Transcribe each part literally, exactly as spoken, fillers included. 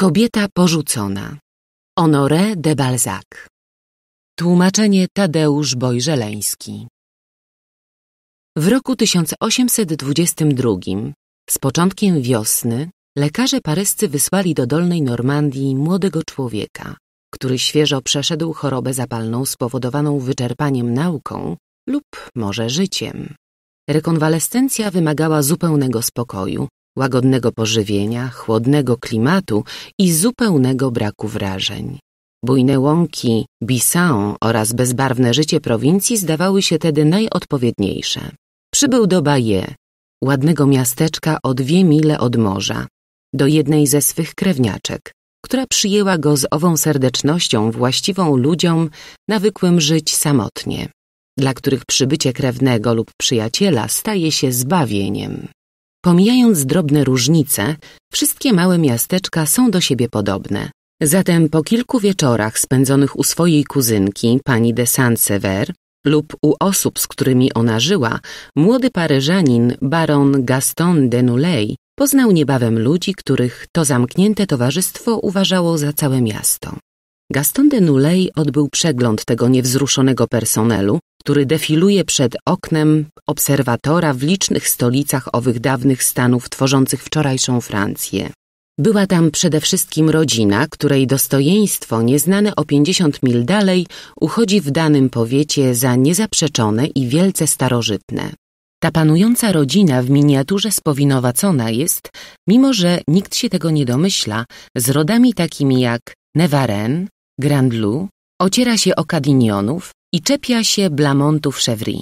Kobieta porzucona. Honoré de Balzac. Tłumaczenie Tadeusz Boj-Żeleński. W roku tysiąc osiemset dwudziestym drugim, z początkiem wiosny, lekarze paryscy wysłali do Dolnej Normandii młodego człowieka, który świeżo przeszedł chorobę zapalną spowodowaną wyczerpaniem nauką lub może życiem. Rekonwalescencja wymagała zupełnego spokoju, łagodnego pożywienia, chłodnego klimatu i zupełnego braku wrażeń. Bujne łąki, Bisson oraz bezbarwne życie prowincji zdawały się tedy najodpowiedniejsze. Przybył do Baie, ładnego miasteczka o dwie mile od morza, do jednej ze swych krewniaczek, która przyjęła go z ową serdecznością właściwą ludziom nawykłym żyć samotnie, dla których przybycie krewnego lub przyjaciela staje się zbawieniem. Pomijając drobne różnice, wszystkie małe miasteczka są do siebie podobne. Zatem po kilku wieczorach spędzonych u swojej kuzynki, pani de Saint-Sever, lub u osób, z którymi ona żyła, młody Paryżanin, baron Gaston de Noulay, poznał niebawem ludzi, których to zamknięte towarzystwo uważało za całe miasto. Gaston de Noulay odbył przegląd tego niewzruszonego personelu, który defiluje przed oknem obserwatora w licznych stolicach owych dawnych stanów tworzących wczorajszą Francję. Była tam przede wszystkim rodzina, której dostojeństwo nieznane o pięćdziesiąt mil dalej uchodzi w danym powiecie za niezaprzeczone i wielce starożytne. Ta panująca rodzina w miniaturze spowinowacona jest, mimo że nikt się tego nie domyśla, z rodami takimi jak Nevarenne, Grandlou, ociera się o Cadignonów i czepia się Blamontów Chevry.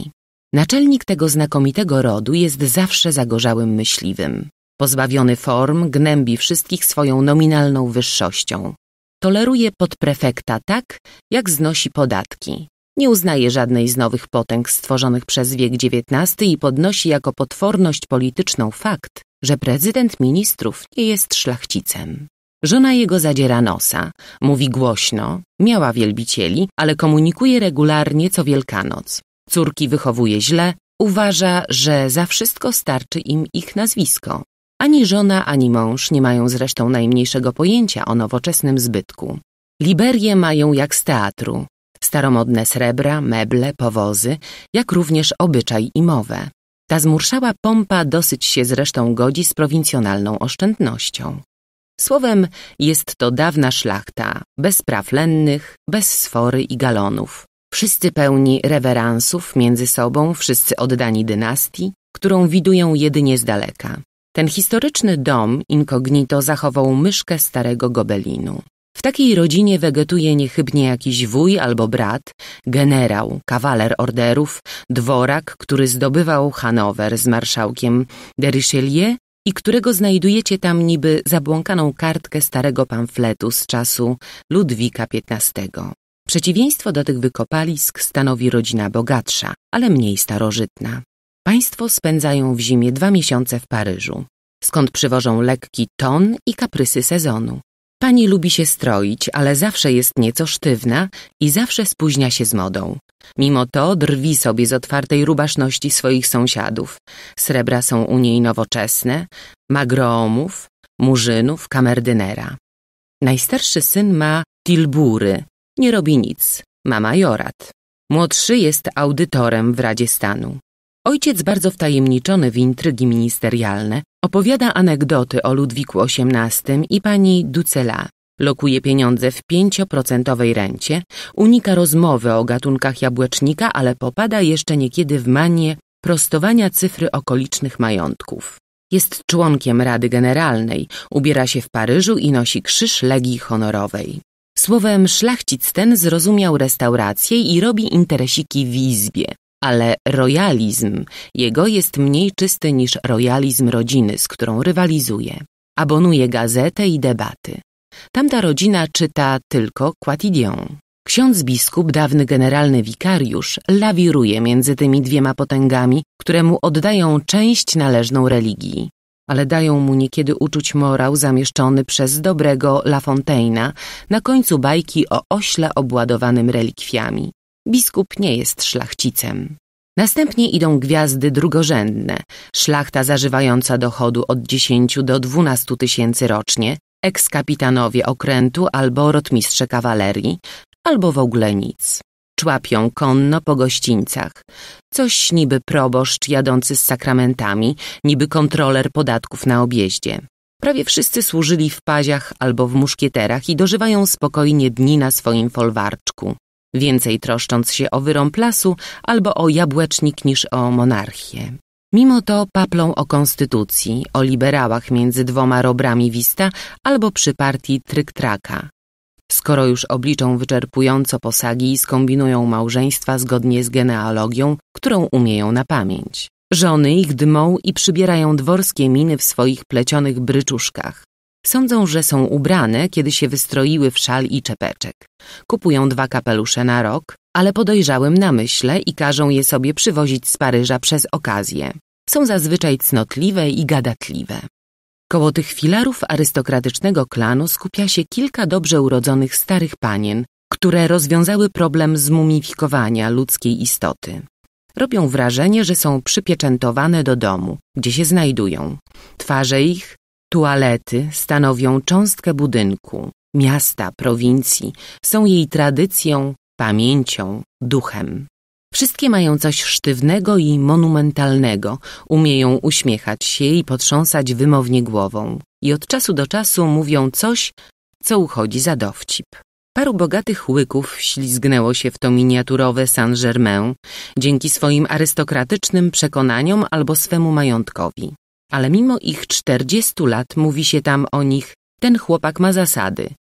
Naczelnik tego znakomitego rodu jest zawsze zagorzałym myśliwym. Pozbawiony form, gnębi wszystkich swoją nominalną wyższością. Toleruje podprefekta tak, jak znosi podatki. Nie uznaje żadnej z nowych potęg stworzonych przez wiek dziewiętnasty i podnosi jako potworność polityczną fakt, że prezydent ministrów nie jest szlachcicem. Żona jego zadziera nosa, mówi głośno, miała wielbicieli, ale komunikuje regularnie co Wielkanoc. Córki wychowuje źle, uważa, że za wszystko starczy im ich nazwisko. Ani żona, ani mąż nie mają zresztą najmniejszego pojęcia o nowoczesnym zbytku. Liberie mają jak z teatru. Staromodne srebra, meble, powozy, jak również obyczaj i mowę. Ta zmurszała pompa dosyć się zresztą godzi z prowincjonalną oszczędnością. Słowem, jest to dawna szlachta, bez praw lennych, bez sfory i galonów. Wszyscy pełni reweransów między sobą, wszyscy oddani dynastii, którą widują jedynie z daleka. Ten historyczny dom incognito zachował myszkę starego gobelinu. W takiej rodzinie wegetuje niechybnie jakiś wuj albo brat, generał, kawaler orderów, dworak, który zdobywał Hanower z marszałkiem de Richelieu i którego znajdujecie tam niby zabłąkaną kartkę starego pamfletu z czasu Ludwika piętnastego. Przeciwieństwo do tych wykopalisk stanowi rodzina bogatsza, ale mniej starożytna. Państwo spędzają w zimie dwa miesiące w Paryżu, skąd przywożą lekki ton i kaprysy sezonu. Pani lubi się stroić, ale zawsze jest nieco sztywna i zawsze spóźnia się z modą. Mimo to drwi sobie z otwartej rubaszności swoich sąsiadów. Srebra są u niej nowoczesne, ma groomów, murzynów, kamerdynera. Najstarszy syn ma tilbury, nie robi nic, ma majorat. Młodszy jest audytorem w Radzie Stanu. Ojciec, bardzo wtajemniczony w intrygi ministerialne, opowiada anegdoty o Ludwiku osiemnastym i pani Ducela. Lokuje pieniądze w pięcioprocentowej rencie, unika rozmowy o gatunkach jabłecznika, ale popada jeszcze niekiedy w manię prostowania cyfry okolicznych majątków. Jest członkiem Rady Generalnej, ubiera się w Paryżu i nosi krzyż Legii Honorowej. Słowem, szlachcic ten zrozumiał restaurację i robi interesiki w izbie. Ale rojalizm jego jest mniej czysty niż rojalizm rodziny, z którą rywalizuje. Abonuje gazetę i debaty. Tamta rodzina czyta tylko quotidien. Ksiądz biskup, dawny generalny wikariusz, lawiruje między tymi dwiema potęgami, które mu oddają część należną religii, ale dają mu niekiedy uczuć morał zamieszczony przez dobrego La Fontaine'a na końcu bajki o ośle obładowanym relikwiami. Biskup nie jest szlachcicem. Następnie idą gwiazdy drugorzędne, szlachta zażywająca dochodu od dziesięciu do dwunastu tysięcy rocznie, ekskapitanowie okrętu albo rotmistrze kawalerii, albo w ogóle nic. Człapią konno po gościńcach. Coś niby proboszcz jadący z sakramentami, niby kontroler podatków na objeździe. Prawie wszyscy służyli w paziach albo w muszkieterach i dożywają spokojnie dni na swoim folwarczku, więcej troszcząc się o wyrąb lasu albo o jabłecznik niż o monarchię. Mimo to paplą o konstytucji, o liberałach między dwoma robrami wista albo przy partii tryk-traka. Skoro już obliczą wyczerpująco posagi i skombinują małżeństwa zgodnie z genealogią, którą umieją na pamięć. Żony ich dmą i przybierają dworskie miny w swoich plecionych bryczuszkach. Sądzą, że są ubrane, kiedy się wystroiły w szal i czepeczek. Kupują dwa kapelusze na rok, ale podejrzałym na myśle i każą je sobie przywozić z Paryża przez okazję. Są zazwyczaj cnotliwe i gadatliwe. Koło tych filarów arystokratycznego klanu skupia się kilka dobrze urodzonych starych panien, które rozwiązały problem zmumifikowania ludzkiej istoty. Robią wrażenie, że są przypieczętowane do domu, gdzie się znajdują. Twarze ich, tualety stanowią cząstkę budynku, miasta, prowincji, są jej tradycją, pamięcią, duchem. Wszystkie mają coś sztywnego i monumentalnego, umieją uśmiechać się i potrząsać wymownie głową i od czasu do czasu mówią coś, co uchodzi za dowcip. Paru bogatych łyków wślizgnęło się w to miniaturowe Saint-Germain dzięki swoim arystokratycznym przekonaniom albo swemu majątkowi. Ale mimo ich czterdziestu lat mówi się tam o nich, ten chłopak ma zasady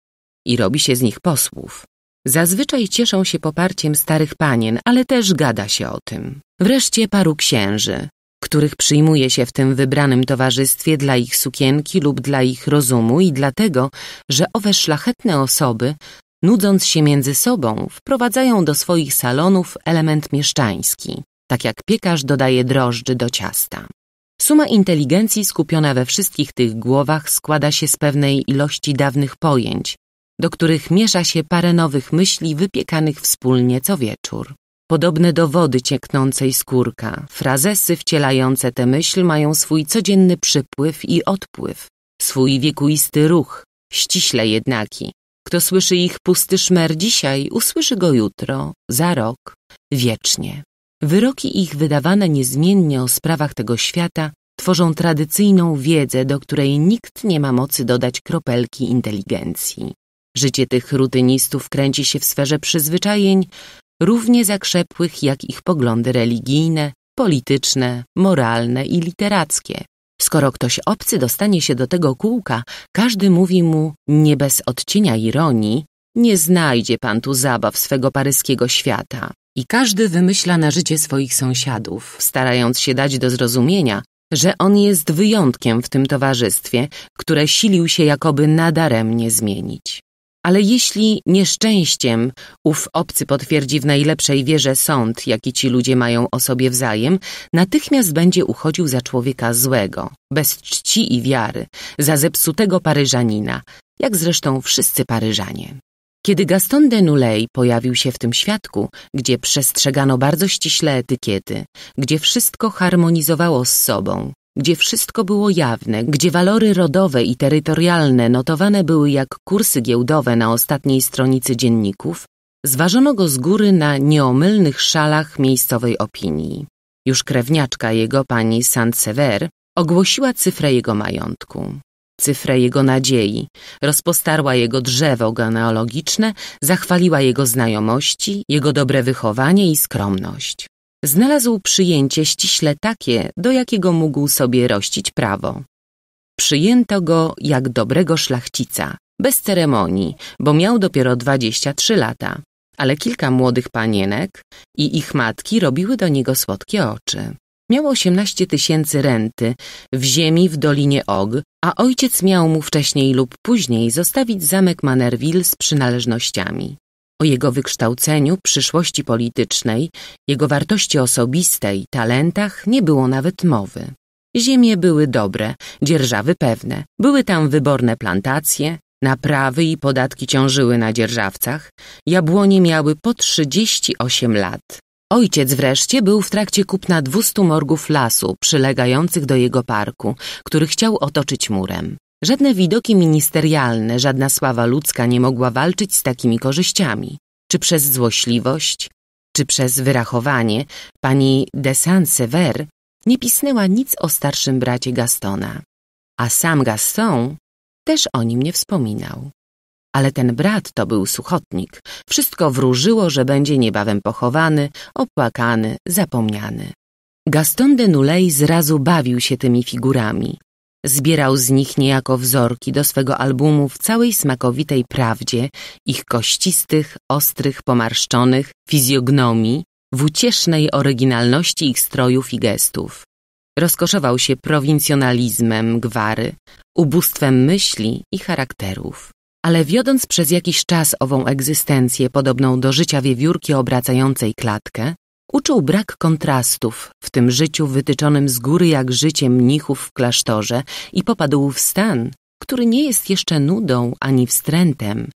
i robi się z nich posłów. Zazwyczaj cieszą się poparciem starych panien, ale też gada się o tym. Wreszcie paru księży, których przyjmuje się w tym wybranym towarzystwie dla ich sukienki lub dla ich rozumu i dlatego, że owe szlachetne osoby, nudząc się między sobą, wprowadzają do swoich salonów element mieszczański, tak jak piekarz dodaje drożdży do ciasta. Suma inteligencji skupiona we wszystkich tych głowach składa się z pewnej ilości dawnych pojęć, do których miesza się parę nowych myśli wypiekanych wspólnie co wieczór. Podobne do wody cieknącej z kurka, frazesy wcielające tę myśl mają swój codzienny przypływ i odpływ, swój wiekuisty ruch, ściśle jednaki. Kto słyszy ich pusty szmer dzisiaj, usłyszy go jutro, za rok, wiecznie. Wyroki ich wydawane niezmiennie o sprawach tego świata tworzą tradycyjną wiedzę, do której nikt nie ma mocy dodać kropelki inteligencji. Życie tych rutynistów kręci się w sferze przyzwyczajeń, równie zakrzepłych jak ich poglądy religijne, polityczne, moralne i literackie. Skoro ktoś obcy dostanie się do tego kółka, każdy mówi mu, nie bez odcienia ironii, nie znajdzie pan tu zabaw swego paryskiego świata. I każdy wymyśla na życie swoich sąsiadów, starając się dać do zrozumienia, że on jest wyjątkiem w tym towarzystwie, które silił się jakoby nadaremnie zmienić. Ale jeśli nieszczęściem ów obcy potwierdzi w najlepszej wierze sąd, jaki ci ludzie mają o sobie wzajem, natychmiast będzie uchodził za człowieka złego, bez czci i wiary, za zepsutego Paryżanina, jak zresztą wszyscy Paryżanie. Kiedy Gaston de Nulley pojawił się w tym światku, gdzie przestrzegano bardzo ściśle etykiety, gdzie wszystko harmonizowało z sobą, gdzie wszystko było jawne, gdzie walory rodowe i terytorialne notowane były jak kursy giełdowe na ostatniej stronicy dzienników, zważono go z góry na nieomylnych szalach miejscowej opinii. Już krewniaczka jego, pani Saint-Sever, ogłosiła cyfrę jego majątku, cyfrę jego nadziei, rozpostarła jego drzewo genealogiczne, zachwaliła jego znajomości, jego dobre wychowanie i skromność. Znalazł przyjęcie ściśle takie, do jakiego mógł sobie rościć prawo. Przyjęto go jak dobrego szlachcica, bez ceremonii, bo miał dopiero dwadzieścia trzy lata, ale kilka młodych panienek i ich matki robiły do niego słodkie oczy. Miał osiemnaście tysięcy renty w ziemi w Dolinie Og, a ojciec miał mu wcześniej lub później zostawić zamek Manerville z przynależnościami. O jego wykształceniu, przyszłości politycznej, jego wartości osobistej, talentach nie było nawet mowy. Ziemie były dobre, dzierżawy pewne. Były tam wyborne plantacje, naprawy i podatki ciążyły na dzierżawcach. Jabłonie miały po trzydzieści osiem lat. Ojciec wreszcie był w trakcie kupna dwustu morgów lasu przylegających do jego parku, który chciał otoczyć murem. Żadne widoki ministerialne, żadna sława ludzka nie mogła walczyć z takimi korzyściami. Czy przez złośliwość, czy przez wyrachowanie, pani de Saint-Sever nie pisnęła nic o starszym bracie Gastona, a sam Gaston też o nim nie wspominał. Ale ten brat to był suchotnik. Wszystko wróżyło, że będzie niebawem pochowany, opłakany, zapomniany. Gaston de Nueil zrazu bawił się tymi figurami. Zbierał z nich niejako wzorki do swego albumu w całej smakowitej prawdzie ich kościstych, ostrych, pomarszczonych fizjognomii, w uciesznej oryginalności ich strojów i gestów. Rozkoszował się prowincjonalizmem gwary, ubóstwem myśli i charakterów. Ale wiodąc przez jakiś czas ową egzystencję podobną do życia wiewiórki obracającej klatkę, uczuł brak kontrastów w tym życiu wytyczonym z góry jak życie mnichów w klasztorze i popadł w stan, który nie jest jeszcze nudą ani wstrętem,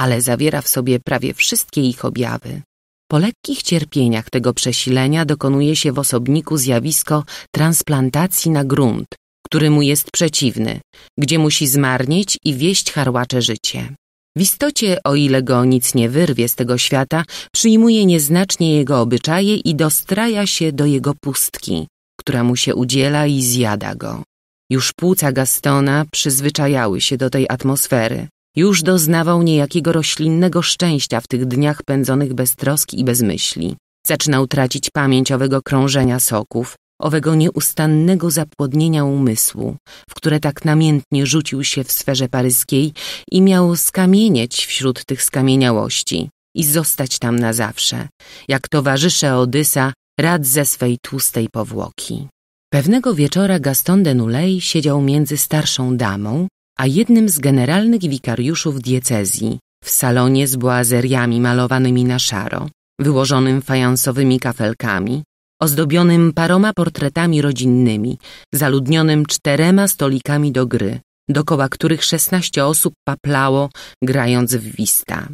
ale zawiera w sobie prawie wszystkie ich objawy. Po lekkich cierpieniach tego przesilenia dokonuje się w osobniku zjawisko transplantacji na grunt, który mu jest przeciwny, gdzie musi zmarnieć i wieść harłacze życie. W istocie, o ile go nic nie wyrwie z tego świata, przyjmuje nieznacznie jego obyczaje i dostraja się do jego pustki, która mu się udziela i zjada go. Już płuca Gastona przyzwyczajały się do tej atmosfery. Już doznawał niejakiego roślinnego szczęścia w tych dniach pędzonych bez troski i bez myśli. Zaczynał tracić pamięć owego krążenia soków, owego nieustannego zapłodnienia umysłu, w które tak namiętnie rzucił się w sferze paryskiej i miał skamienieć wśród tych skamieniałości i zostać tam na zawsze, jak towarzysze Odysa rad ze swej tłustej powłoki. Pewnego wieczora Gaston de Nueil siedział między starszą damą a jednym z generalnych wikariuszów diecezji w salonie z boazeriami malowanymi na szaro, wyłożonym fajansowymi kafelkami, ozdobionym paroma portretami rodzinnymi, zaludnionym czterema stolikami do gry, dokoła których szesnaście osób paplało, grając w wista.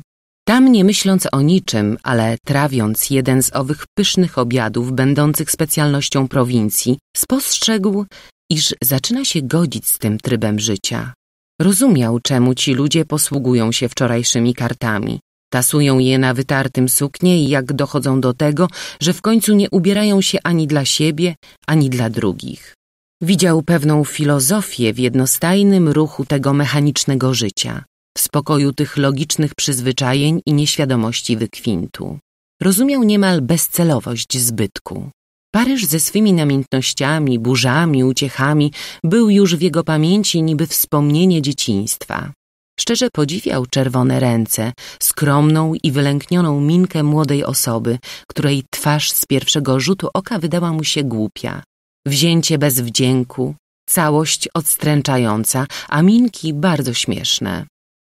Tam, nie myśląc o niczym, ale trawiąc jeden z owych pysznych obiadów będących specjalnością prowincji, spostrzegł, iż zaczyna się godzić z tym trybem życia. Rozumiał, czemu ci ludzie posługują się wczorajszymi kartami. Tasują je na wytartym suknie i jak dochodzą do tego, że w końcu nie ubierają się ani dla siebie, ani dla drugich. Widział pewną filozofię w jednostajnym ruchu tego mechanicznego życia, w spokoju tych logicznych przyzwyczajeń i nieświadomości wykwintu. Rozumiał niemal bezcelowość zbytku. Paryż ze swymi namiętnościami, burzami, uciechami był już w jego pamięci niby wspomnienie dzieciństwa. Szczerze podziwiał czerwone ręce, skromną i wylęknioną minkę młodej osoby, której twarz z pierwszego rzutu oka wydała mu się głupia. Wzięcie bez wdzięku, całość odstręczająca, a minki bardzo śmieszne.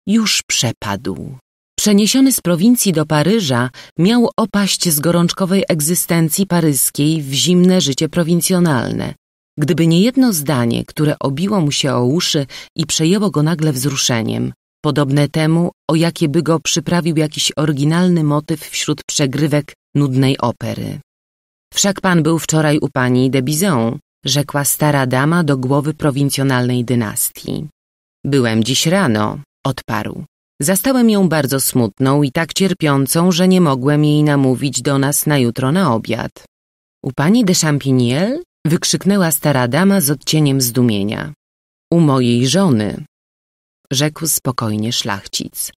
Już przepadł. Przeniesiony z prowincji do Paryża, miał opaść z gorączkowej egzystencji paryskiej w zimne życie prowincjonalne. Gdyby nie jedno zdanie, które obiło mu się o uszy i przejęło go nagle wzruszeniem, podobne temu, o jakie by go przyprawił jakiś oryginalny motyw wśród przegrywek nudnej opery. Wszak pan był wczoraj u pani de Bizon, rzekła stara dama do głowy prowincjonalnej dynastii. Byłem dziś rano, odparł. Zastałem ją bardzo smutną i tak cierpiącą, że nie mogłem jej namówić do nas na jutro na obiad. U pani de Champigniel? Wykrzyknęła stara dama z odcieniem zdumienia. U mojej żony, rzekł spokojnie szlachcic.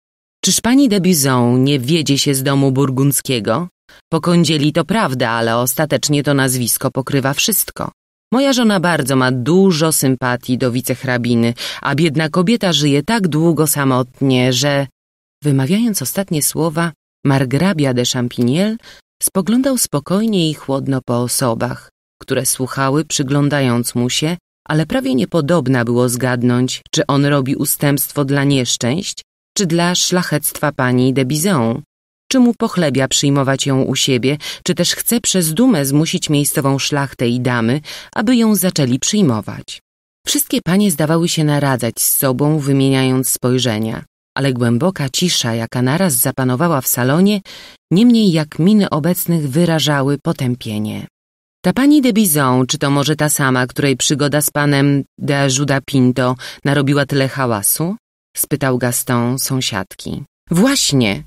Czyż pani de Bizon nie wiedzie się z domu burgundzkiego? Po kądzieli to prawda, ale ostatecznie to nazwisko pokrywa wszystko. Moja żona bardzo ma dużo sympatii do wicehrabiny, a biedna kobieta żyje tak długo samotnie, że... Wymawiając ostatnie słowa, margrabia de Champigniel spoglądał spokojnie i chłodno po osobach, które słuchały, przyglądając mu się, ale prawie niepodobna było zgadnąć, czy on robi ustępstwo dla nieszczęść, czy dla szlachectwa pani de Bizon, czy mu pochlebia przyjmować ją u siebie, czy też chce przez dumę zmusić miejscową szlachtę i damy, aby ją zaczęli przyjmować. Wszystkie panie zdawały się naradzać z sobą, wymieniając spojrzenia, ale głęboka cisza, jaka naraz zapanowała w salonie, niemniej jak miny obecnych wyrażały potępienie. Ta pani de Bizon, czy to może ta sama, której przygoda z panem de Ajuda Pinto narobiła tyle hałasu? Spytał Gaston sąsiadki. Właśnie,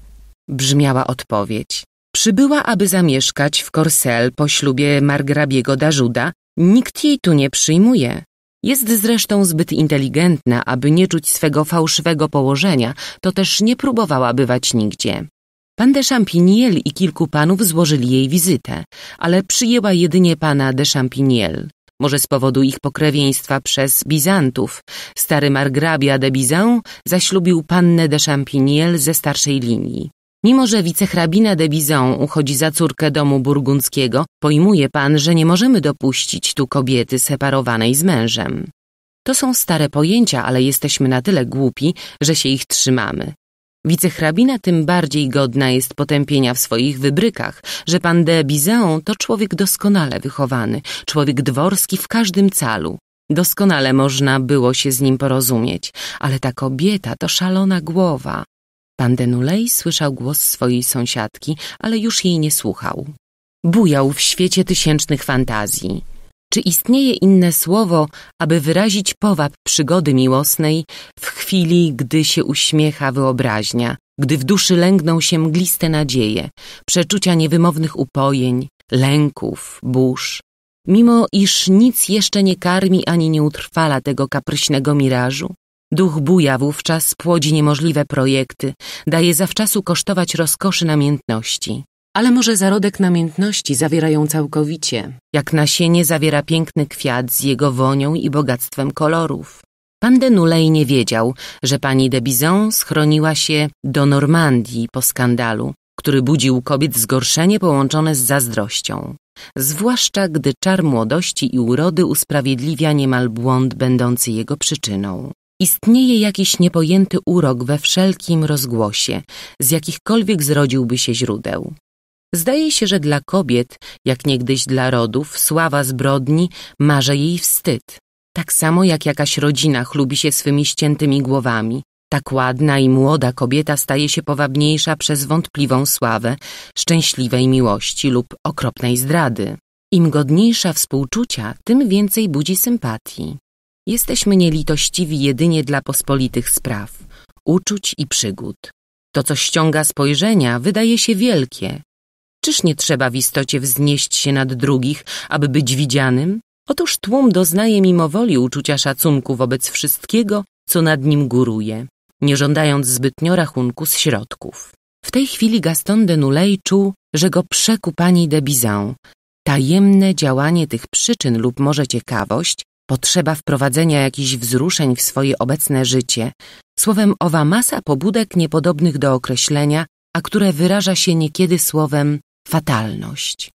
brzmiała odpowiedź. Przybyła, aby zamieszkać w Courcelles po ślubie margrabiego d'Ajuda. Nikt jej tu nie przyjmuje. Jest zresztą zbyt inteligentna, aby nie czuć swego fałszywego położenia, to też nie próbowała bywać nigdzie. Pan de Champigniel i kilku panów złożyli jej wizytę, ale przyjęła jedynie pana de Champigniel. Może z powodu ich pokrewieństwa przez Bizantów. Stary margrabia de Bizan zaślubił pannę de Champigniel ze starszej linii. Mimo że wicehrabina de Bizan uchodzi za córkę domu burgundzkiego, pojmuje pan, że nie możemy dopuścić tu kobiety separowanej z mężem. To są stare pojęcia, ale jesteśmy na tyle głupi, że się ich trzymamy. Wicehrabina tym bardziej godna jest potępienia w swoich wybrykach, że pan de Bizan to człowiek doskonale wychowany, człowiek dworski w każdym calu. Doskonale można było się z nim porozumieć, ale ta kobieta to szalona głowa. Pan de Nulej słyszał głos swojej sąsiadki, ale już jej nie słuchał. Bujał w świecie tysięcznych fantazji. Czy istnieje inne słowo, aby wyrazić powab przygody miłosnej w chwili, gdy się uśmiecha wyobraźnia, gdy w duszy lęgną się mgliste nadzieje, przeczucia niewymownych upojeń, lęków, burz? Mimo iż nic jeszcze nie karmi ani nie utrwala tego kapryśnego mirażu, duch buja wówczas płodzi niemożliwe projekty, daje zawczasu kosztować rozkoszy namiętności. Ale może zarodek namiętności zawiera ją całkowicie, jak nasienie zawiera piękny kwiat z jego wonią i bogactwem kolorów. Pan de Nulej nie wiedział, że pani de Bizon schroniła się do Normandii po skandalu, który budził u kobiet zgorszenie połączone z zazdrością. Zwłaszcza gdy czar młodości i urody usprawiedliwia niemal błąd będący jego przyczyną. Istnieje jakiś niepojęty urok we wszelkim rozgłosie, z jakichkolwiek zrodziłby się źródeł. Zdaje się, że dla kobiet, jak niegdyś dla rodów, sława zbrodni marze jej wstyd. Tak samo jak jakaś rodzina chlubi się swymi ściętymi głowami. Tak ładna i młoda kobieta staje się powabniejsza przez wątpliwą sławę, szczęśliwej miłości lub okropnej zdrady. Im godniejsza współczucia, tym więcej budzi sympatii. Jesteśmy nielitościwi jedynie dla pospolitych spraw, uczuć i przygód. To, co ściąga spojrzenia, wydaje się wielkie. Czyż nie trzeba w istocie wznieść się nad drugich, aby być widzianym? Otóż tłum doznaje mimowoli uczucia szacunku wobec wszystkiego, co nad nim góruje, nie żądając zbytnio rachunku z środków. W tej chwili Gaston de Nulej czuł, że go przekuł pani de Bizan. Tajemne działanie tych przyczyn lub może ciekawość, potrzeba wprowadzenia jakichś wzruszeń w swoje obecne życie. Słowem, owa masa pobudek niepodobnych do określenia, a które wyraża się niekiedy słowem fatalność.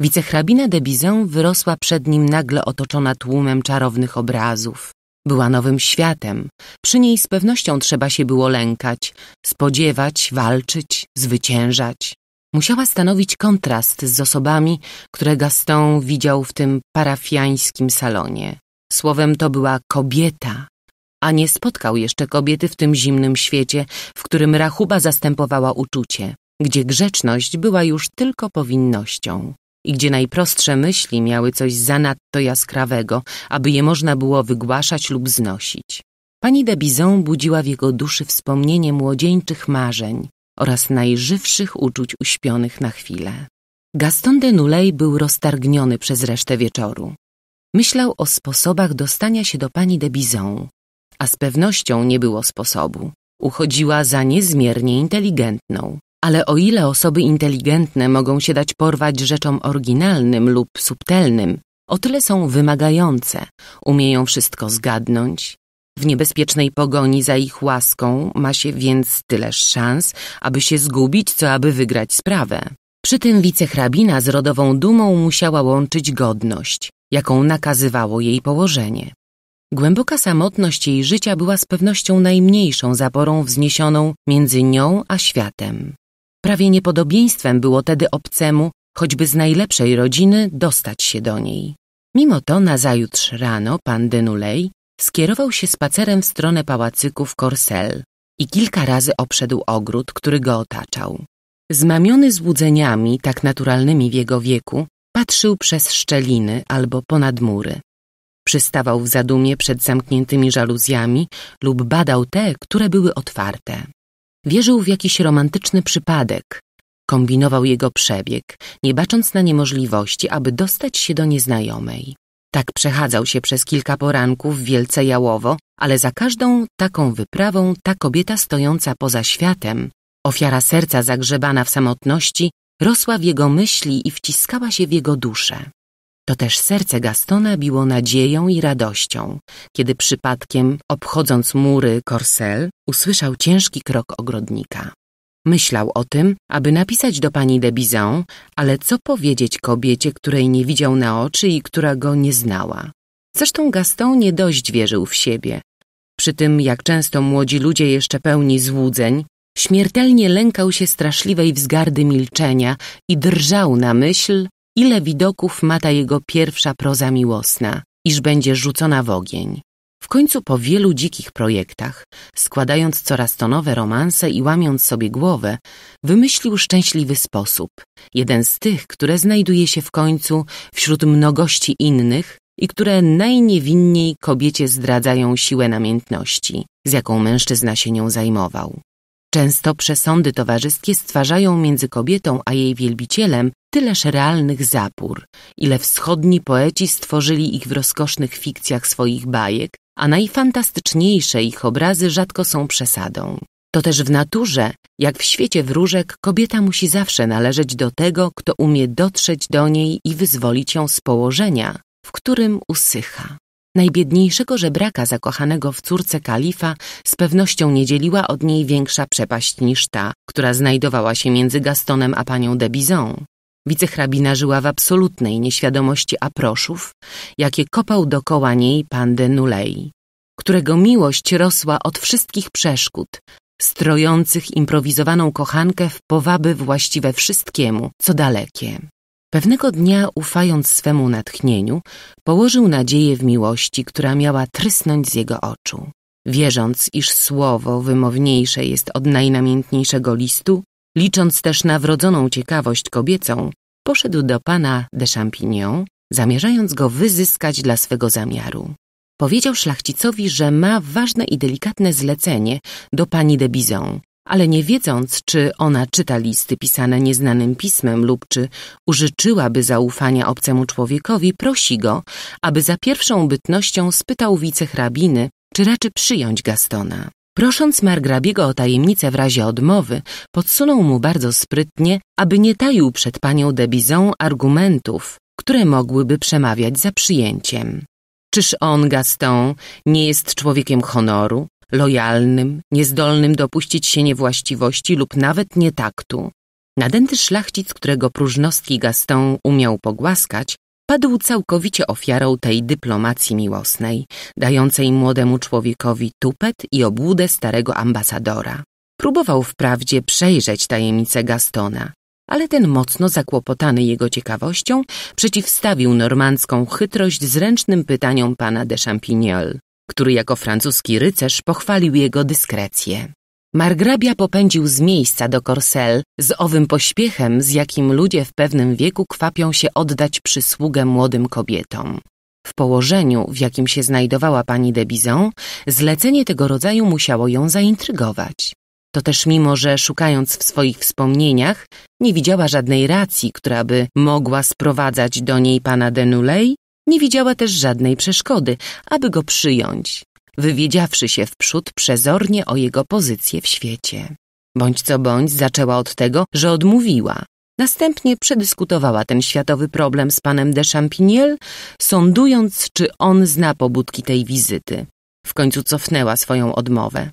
Wicehrabina de Bizan wyrosła przed nim nagle otoczona tłumem czarownych obrazów. Była nowym światem. Przy niej z pewnością trzeba się było lękać, spodziewać, walczyć, zwyciężać. Musiała stanowić kontrast z osobami, które Gaston widział w tym parafiańskim salonie. Słowem, to była kobieta, a nie spotkał jeszcze kobiety w tym zimnym świecie, w którym rachuba zastępowała uczucie, gdzie grzeczność była już tylko powinnością i gdzie najprostsze myśli miały coś zanadto jaskrawego, aby je można było wygłaszać lub znosić. Pani de Bizan budziła w jego duszy wspomnienie młodzieńczych marzeń oraz najżywszych uczuć uśpionych na chwilę. Gaston de Nulej był roztargniony przez resztę wieczoru. Myślał o sposobach dostania się do pani de Bizan, a z pewnością nie było sposobu. Uchodziła za niezmiernie inteligentną. Ale o ile osoby inteligentne mogą się dać porwać rzeczom oryginalnym lub subtelnym, o tyle są wymagające, umieją wszystko zgadnąć. W niebezpiecznej pogoni za ich łaską ma się więc tyleż szans, aby się zgubić, co aby wygrać sprawę. Przy tym wicehrabina z rodową dumą musiała łączyć godność, jaką nakazywało jej położenie. Głęboka samotność jej życia była z pewnością najmniejszą zaporą wzniesioną między nią a światem. Prawie niepodobieństwem było tedy obcemu, choćby z najlepszej rodziny, dostać się do niej. Mimo to nazajutrz rano pan de Nulej skierował się spacerem w stronę pałacyków Courcelles i kilka razy obszedł ogród, który go otaczał. Zmamiony złudzeniami, tak naturalnymi w jego wieku, Patrzył przez szczeliny albo ponad mury. Przystawał w zadumie przed zamkniętymi żaluzjami lub badał te, które były otwarte. Wierzył w jakiś romantyczny przypadek. Kombinował jego przebieg, nie bacząc na niemożliwości, aby dostać się do nieznajomej. Tak przechadzał się przez kilka poranków wielce jałowo, ale za każdą taką wyprawą ta kobieta stojąca poza światem, ofiara serca zagrzebana w samotności, rosła w jego myśli i wciskała się w jego duszę. To też serce Gastona biło nadzieją i radością, kiedy przypadkiem, obchodząc mury Courcelles, usłyszał ciężki krok ogrodnika. Myślał o tym, aby napisać do pani de Bizan, ale co powiedzieć kobiecie, której nie widział na oczy i która go nie znała. Zresztą Gaston nie dość wierzył w siebie. Przy tym, jak często młodzi ludzie jeszcze pełni złudzeń, śmiertelnie lękał się straszliwej wzgardy milczenia i drżał na myśl, ile widoków ma ta jego pierwsza proza miłosna, iż będzie rzucona w ogień. W końcu po wielu dzikich projektach, składając coraz to nowe romanse i łamiąc sobie głowę, wymyślił szczęśliwy sposób, jeden z tych, które znajduje się w końcu wśród mnogości innych i które najniewinniej kobiecie zdradzają siłę namiętności, z jaką mężczyzna się nią zajmował. Często przesądy towarzyskie stwarzają między kobietą a jej wielbicielem tyleż realnych zapór, ile wschodni poeci stworzyli ich w rozkosznych fikcjach swoich bajek, a najfantastyczniejsze ich obrazy rzadko są przesadą. To też w naturze, jak w świecie wróżek, kobieta musi zawsze należeć do tego, kto umie dotrzeć do niej i wyzwolić ją z położenia, w którym usycha. Najbiedniejszego żebraka zakochanego w córce kalifa z pewnością nie dzieliła od niej większa przepaść niż ta, która znajdowała się między Gastonem a panią de Bizan. Wicehrabina żyła w absolutnej nieświadomości aproszów, jakie kopał dokoła niej pan de Nuley, którego miłość rosła od wszystkich przeszkód, strojących improwizowaną kochankę w powaby właściwe wszystkiemu, co dalekie. Pewnego dnia, ufając swemu natchnieniu, położył nadzieję w miłości, która miała trysnąć z jego oczu. Wierząc, iż słowo wymowniejsze jest od najnamiętniejszego listu, licząc też na wrodzoną ciekawość kobiecą, poszedł do pana de Champignon, zamierzając go wyzyskać dla swego zamiaru. Powiedział szlachcicowi, że ma ważne i delikatne zlecenie do pani de Bizan, ale nie wiedząc, czy ona czyta listy pisane nieznanym pismem lub czy użyczyłaby zaufania obcemu człowiekowi, prosi go, aby za pierwszą bytnością spytał wicehrabiny, czy raczy przyjąć Gastona. Prosząc margrabiego o tajemnicę w razie odmowy, podsunął mu bardzo sprytnie, aby nie taił przed panią de Bizan argumentów, które mogłyby przemawiać za przyjęciem. Czyż on, Gaston, nie jest człowiekiem honoru, lojalnym, niezdolnym dopuścić się niewłaściwości lub nawet nietaktu? Nadęty szlachcic, którego próżnostki Gaston umiał pogłaskać, padł całkowicie ofiarą tej dyplomacji miłosnej, dającej młodemu człowiekowi tupet i obłudę starego ambasadora. Próbował wprawdzie przejrzeć tajemnicę Gastona, ale ten, mocno zakłopotany jego ciekawością, przeciwstawił normandzką chytrość zręcznym pytaniom pana de Champignon, który jako francuski rycerz pochwalił jego dyskrecję. Margrabia popędził z miejsca do Courcelles z owym pośpiechem, z jakim ludzie w pewnym wieku kwapią się oddać przysługę młodym kobietom. W położeniu, w jakim się znajdowała pani de Bizan, zlecenie tego rodzaju musiało ją zaintrygować. To też mimo, że szukając w swoich wspomnieniach nie widziała żadnej racji, która by mogła sprowadzać do niej pana de Nuley, nie widziała też żadnej przeszkody, aby go przyjąć, wywiedziawszy się wprzód przezornie o jego pozycję w świecie. Bądź co bądź zaczęła od tego, że odmówiła. Następnie przedyskutowała ten światowy problem z panem de Champignon, sądując, czy on zna pobudki tej wizyty. W końcu cofnęła swoją odmowę.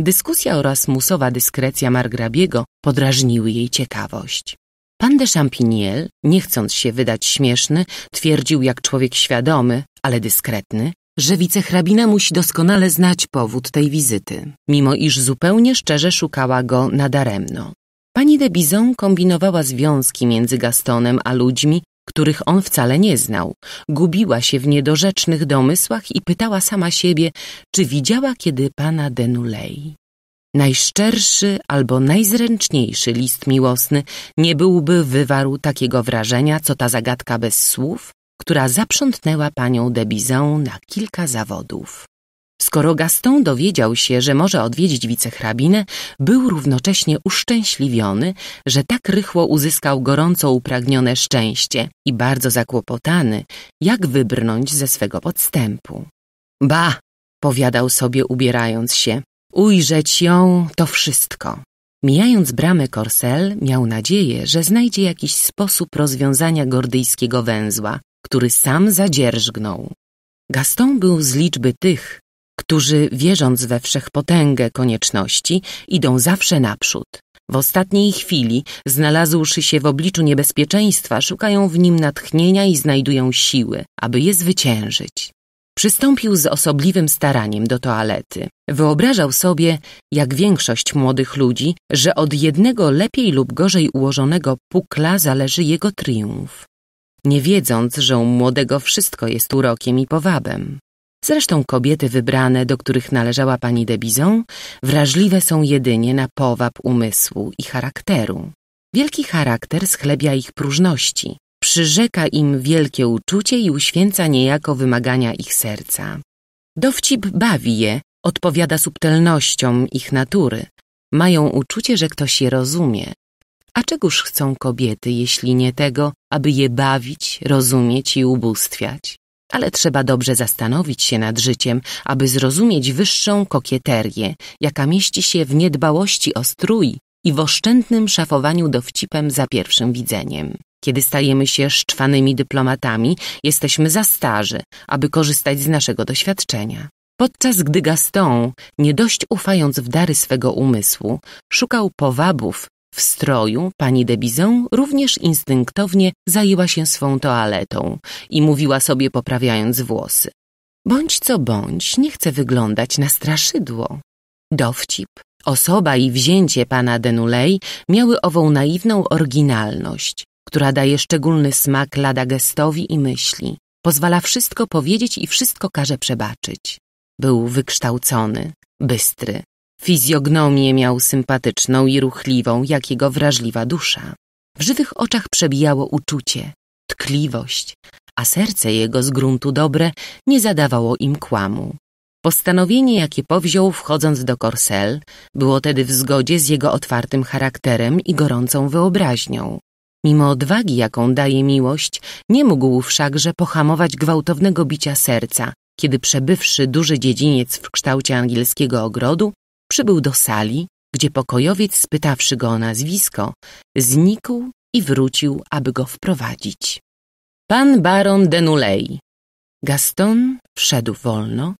Dyskusja oraz musowa dyskrecja margrabiego podrażniły jej ciekawość. Pan de Champignon, nie chcąc się wydać śmieszny, twierdził jak człowiek świadomy, ale dyskretny, że wicehrabina musi doskonale znać powód tej wizyty, mimo iż zupełnie szczerze szukała go nadaremno. Pani de Bizan kombinowała związki między Gastonem a ludźmi, których on wcale nie znał. Gubiła się w niedorzecznych domysłach i pytała sama siebie, czy widziała kiedy pana de Nuley. Najszczerszy albo najzręczniejszy list miłosny nie byłby wywarł takiego wrażenia, co ta zagadka bez słów, która zaprzątnęła panią de Bizan na kilka zawodów. Skoro Gaston dowiedział się, że może odwiedzić wicehrabinę, był równocześnie uszczęśliwiony, że tak rychło uzyskał gorąco upragnione szczęście i bardzo zakłopotany, jak wybrnąć ze swego podstępu. – Ba! – powiadał sobie, ubierając się. – Ujrzeć ją to wszystko. Mijając bramę Corsel, miał nadzieję, że znajdzie jakiś sposób rozwiązania gordyjskiego węzła, który sam zadzierżgnął. Gaston był z liczby tych, którzy, wierząc we wszechpotęgę konieczności, idą zawsze naprzód. W ostatniej chwili, znalazłszy się w obliczu niebezpieczeństwa, szukają w nim natchnienia i znajdują siły, aby je zwyciężyć. Przystąpił z osobliwym staraniem do toalety. Wyobrażał sobie, jak większość młodych ludzi, że od jednego lepiej lub gorzej ułożonego pukla zależy jego triumf, nie wiedząc, że u młodego wszystko jest urokiem i powabem. Zresztą kobiety wybrane, do których należała pani de Bizan, wrażliwe są jedynie na powab umysłu i charakteru. Wielki charakter schlebia ich próżności, przyrzeka im wielkie uczucie i uświęca niejako wymagania ich serca. Dowcip bawi je, odpowiada subtelnościom ich natury. Mają uczucie, że ktoś je rozumie. A czegoż chcą kobiety, jeśli nie tego, aby je bawić, rozumieć i ubóstwiać? Ale trzeba dobrze zastanowić się nad życiem, aby zrozumieć wyższą kokieterię, jaka mieści się w niedbałości o strój i w oszczędnym szafowaniu dowcipem za pierwszym widzeniem. Kiedy stajemy się szczwanymi dyplomatami, jesteśmy za starzy, aby korzystać z naszego doświadczenia. Podczas gdy Gaston, nie dość ufając w dary swego umysłu, szukał powabów w stroju, pani de Bizan również instynktownie zajęła się swą toaletą i mówiła sobie, poprawiając włosy. Bądź co bądź, nie chcę wyglądać na straszydło. Dowcip, osoba i wzięcie pana de Nuley miały ową naiwną oryginalność, która daje szczególny smak lada gestowi i myśli. Pozwala wszystko powiedzieć i wszystko każe przebaczyć. Był wykształcony, bystry. Fizjognomię miał sympatyczną i ruchliwą, jak jego wrażliwa dusza. W żywych oczach przebijało uczucie, tkliwość, a serce jego z gruntu dobre nie zadawało im kłamu. Postanowienie, jakie powziął wchodząc do Corsel, było tedy w zgodzie z jego otwartym charakterem i gorącą wyobraźnią. Mimo odwagi, jaką daje miłość, nie mógł wszakże pohamować gwałtownego bicia serca, kiedy przebywszy duży dziedziniec w kształcie angielskiego ogrodu, przybył do sali, gdzie pokojowiec, spytawszy go o nazwisko, znikł i wrócił, aby go wprowadzić. Pan baron de Nuley. Gaston wszedł wolno,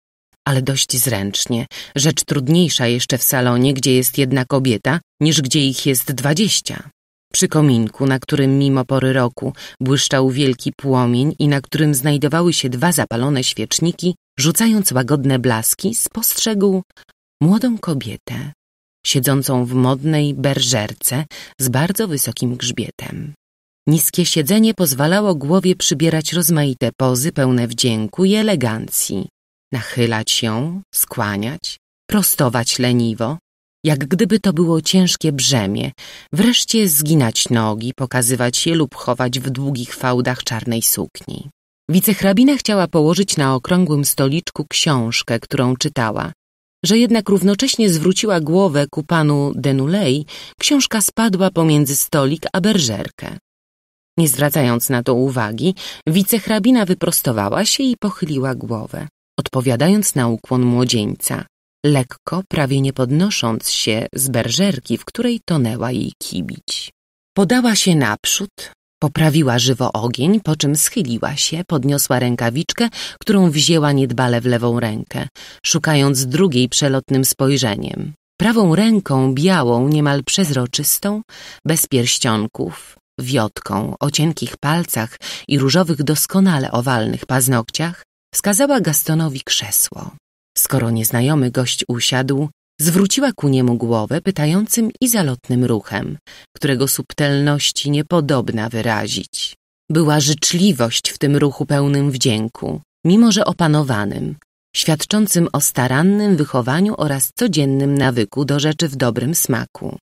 ale dość zręcznie, rzecz trudniejsza jeszcze w salonie, gdzie jest jedna kobieta, niż gdzie ich jest dwadzieścia. Przy kominku, na którym mimo pory roku błyszczał wielki płomień i na którym znajdowały się dwa zapalone świeczniki, rzucając łagodne blaski, spostrzegł młodą kobietę, siedzącą w modnej berżerce z bardzo wysokim grzbietem. Niskie siedzenie pozwalało głowie przybierać rozmaite pozy pełne wdzięku i elegancji, nachylać ją, skłaniać, prostować leniwo, jak gdyby to było ciężkie brzemię, wreszcie zginać nogi, pokazywać je lub chować w długich fałdach czarnej sukni. Wicehrabina chciała położyć na okrągłym stoliczku książkę, którą czytała, że jednak równocześnie zwróciła głowę ku panu de Nuley, książka spadła pomiędzy stolik a berżerkę. Nie zwracając na to uwagi, wicehrabina wyprostowała się i pochyliła głowę, odpowiadając na ukłon młodzieńca, lekko, prawie nie podnosząc się z berżerki, w której tonęła jej kibić. Podała się naprzód, poprawiła żywo ogień, po czym schyliła się, podniosła rękawiczkę, którą wzięła niedbale w lewą rękę, szukając drugiej przelotnym spojrzeniem. Prawą ręką, białą, niemal przezroczystą, bez pierścionków, wiotką, o cienkich palcach i różowych, doskonale owalnych paznokciach, wskazała Gastonowi krzesło. Skoro nieznajomy gość usiadł, zwróciła ku niemu głowę pytającym i zalotnym ruchem, którego subtelności niepodobna wyrazić. Była życzliwość w tym ruchu pełnym wdzięku, mimo że opanowanym, świadczącym o starannym wychowaniu oraz codziennym nawyku do rzeczy w dobrym smaku.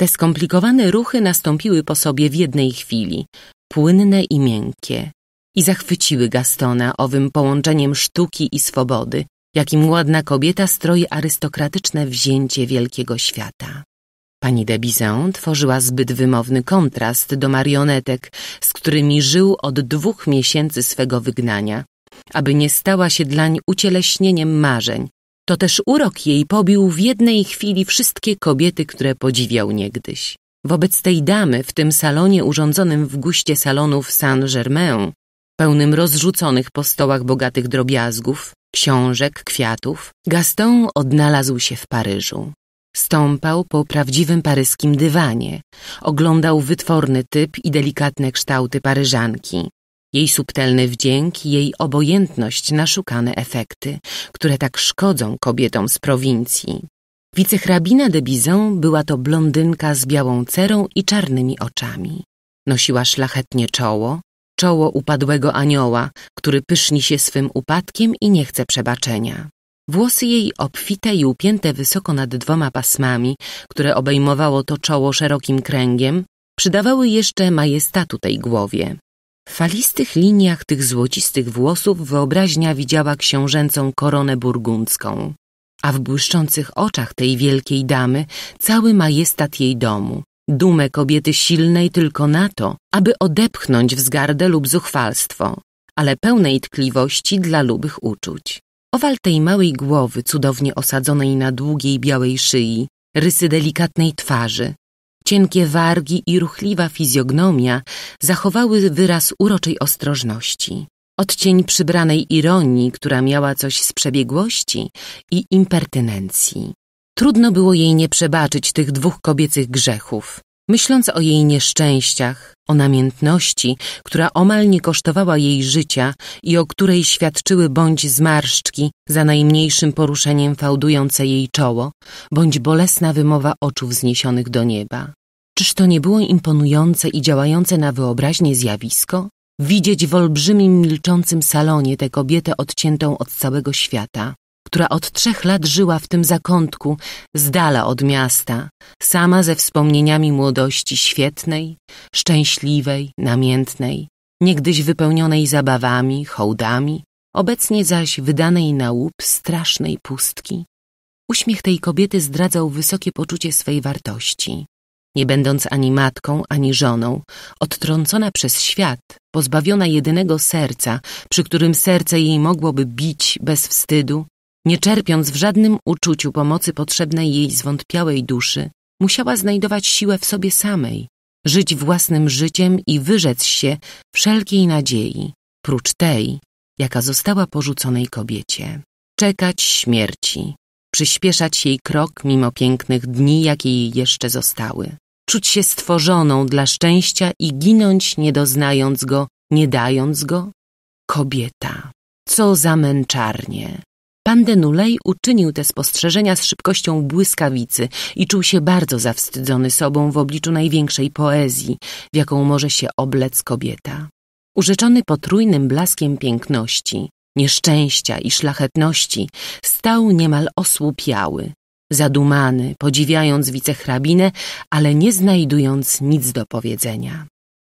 Te skomplikowane ruchy nastąpiły po sobie w jednej chwili, płynne i miękkie, i zachwyciły Gastona owym połączeniem sztuki i swobody, jakim ładna kobieta stroi arystokratyczne wzięcie wielkiego świata. Pani de Bizan tworzyła zbyt wymowny kontrast do marionetek, z którymi żył od dwóch miesięcy swego wygnania, aby nie stała się dlań ucieleśnieniem marzeń. To też urok jej pobił w jednej chwili wszystkie kobiety, które podziwiał niegdyś. Wobec tej damy w tym salonie urządzonym w guście salonów Saint-Germain, pełnym rozrzuconych po stołach bogatych drobiazgów, książek, kwiatów, Gaston odnalazł się w Paryżu. Stąpał po prawdziwym paryskim dywanie, oglądał wytworny typ i delikatne kształty Paryżanki, jej subtelny wdzięk i jej obojętność na szukane efekty, które tak szkodzą kobietom z prowincji. Wicehrabina de Bizan była to blondynka z białą cerą i czarnymi oczami. Nosiła szlachetnie czoło, czoło upadłego anioła, który pyszni się swym upadkiem i nie chce przebaczenia. Włosy jej obfite i upięte wysoko nad dwoma pasmami, które obejmowało to czoło szerokim kręgiem, przydawały jeszcze majestatu tej głowie. W falistych liniach tych złocistych włosów wyobraźnia widziała książęcą koronę burgundzką, a w błyszczących oczach tej wielkiej damy cały majestat jej domu, dumę kobiety silnej tylko na to, aby odepchnąć wzgardę lub zuchwalstwo, ale pełnej tkliwości dla lubych uczuć. Owal tej małej głowy, cudownie osadzonej na długiej białej szyi, rysy delikatnej twarzy, cienkie wargi i ruchliwa fizjognomia zachowały wyraz uroczej ostrożności, odcień przybranej ironii, która miała coś z przebiegłości i impertynencji. Trudno było jej nie przebaczyć tych dwóch kobiecych grzechów. Myśląc o jej nieszczęściach, o namiętności, która omal nie kosztowała jej życia i o której świadczyły bądź zmarszczki za najmniejszym poruszeniem fałdujące jej czoło, bądź bolesna wymowa oczu wzniesionych do nieba. Czyż to nie było imponujące i działające na wyobraźnię zjawisko? Widzieć w olbrzymim, milczącym salonie tę kobietę odciętą od całego świata, która od trzech lat żyła w tym zakątku, z dala od miasta, sama ze wspomnieniami młodości świetnej, szczęśliwej, namiętnej, niegdyś wypełnionej zabawami, hołdami, obecnie zaś wydanej na łup strasznej pustki. Uśmiech tej kobiety zdradzał wysokie poczucie swej wartości. Nie będąc ani matką, ani żoną, odtrącona przez świat, pozbawiona jedynego serca, przy którym serce jej mogłoby bić bez wstydu, nie czerpiąc w żadnym uczuciu pomocy potrzebnej jej zwątpiałej duszy, musiała znajdować siłę w sobie samej, żyć własnym życiem i wyrzec się wszelkiej nadziei, prócz tej, jaka została porzuconej kobiecie. Czekać śmierci, przyspieszać jej krok mimo pięknych dni, jakie jej jeszcze zostały. Czuć się stworzoną dla szczęścia i ginąć, nie doznając go, nie dając go. Kobieta, co za męczarnie! Pan de Nulej uczynił te spostrzeżenia z szybkością błyskawicy i czuł się bardzo zawstydzony sobą w obliczu największej poezji, w jaką może się oblec kobieta. Urzeczony potrójnym blaskiem piękności, nieszczęścia i szlachetności, stał niemal osłupiały, zadumany, podziwiając wicehrabinę, ale nie znajdując nic do powiedzenia.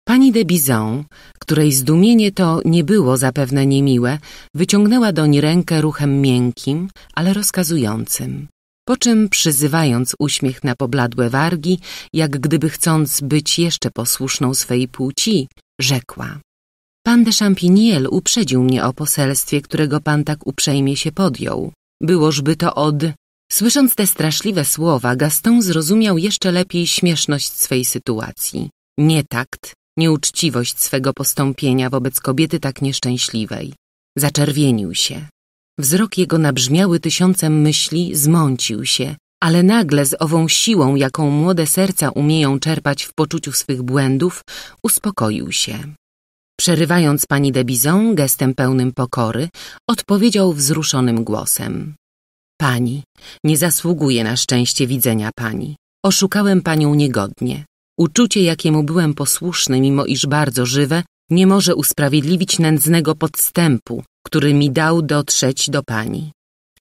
Pani de Bizan, której zdumienie to nie było zapewne niemiłe, wyciągnęła doń rękę ruchem miękkim, ale rozkazującym, po czym przyzywając uśmiech na pobladłe wargi, jak gdyby chcąc być jeszcze posłuszną swej płci, rzekła: Pan de Champigniel uprzedził mnie o poselstwie, którego pan tak uprzejmie się podjął. Byłożby to od... Słysząc te straszliwe słowa, Gaston zrozumiał jeszcze lepiej śmieszność swej sytuacji. Nietakt, nieuczciwość swego postąpienia wobec kobiety tak nieszczęśliwej. Zaczerwienił się. Wzrok jego nabrzmiały tysiącem myśli zmącił się, ale nagle z ową siłą, jaką młode serca umieją czerpać w poczuciu swych błędów, uspokoił się. Przerywając pani de Bizan gestem pełnym pokory, odpowiedział wzruszonym głosem: Pani, nie zasługuję na szczęście widzenia pani. Oszukałem panią niegodnie. Uczucie, jakiemu byłem posłuszny, mimo iż bardzo żywe, nie może usprawiedliwić nędznego podstępu, który mi dał dotrzeć do pani.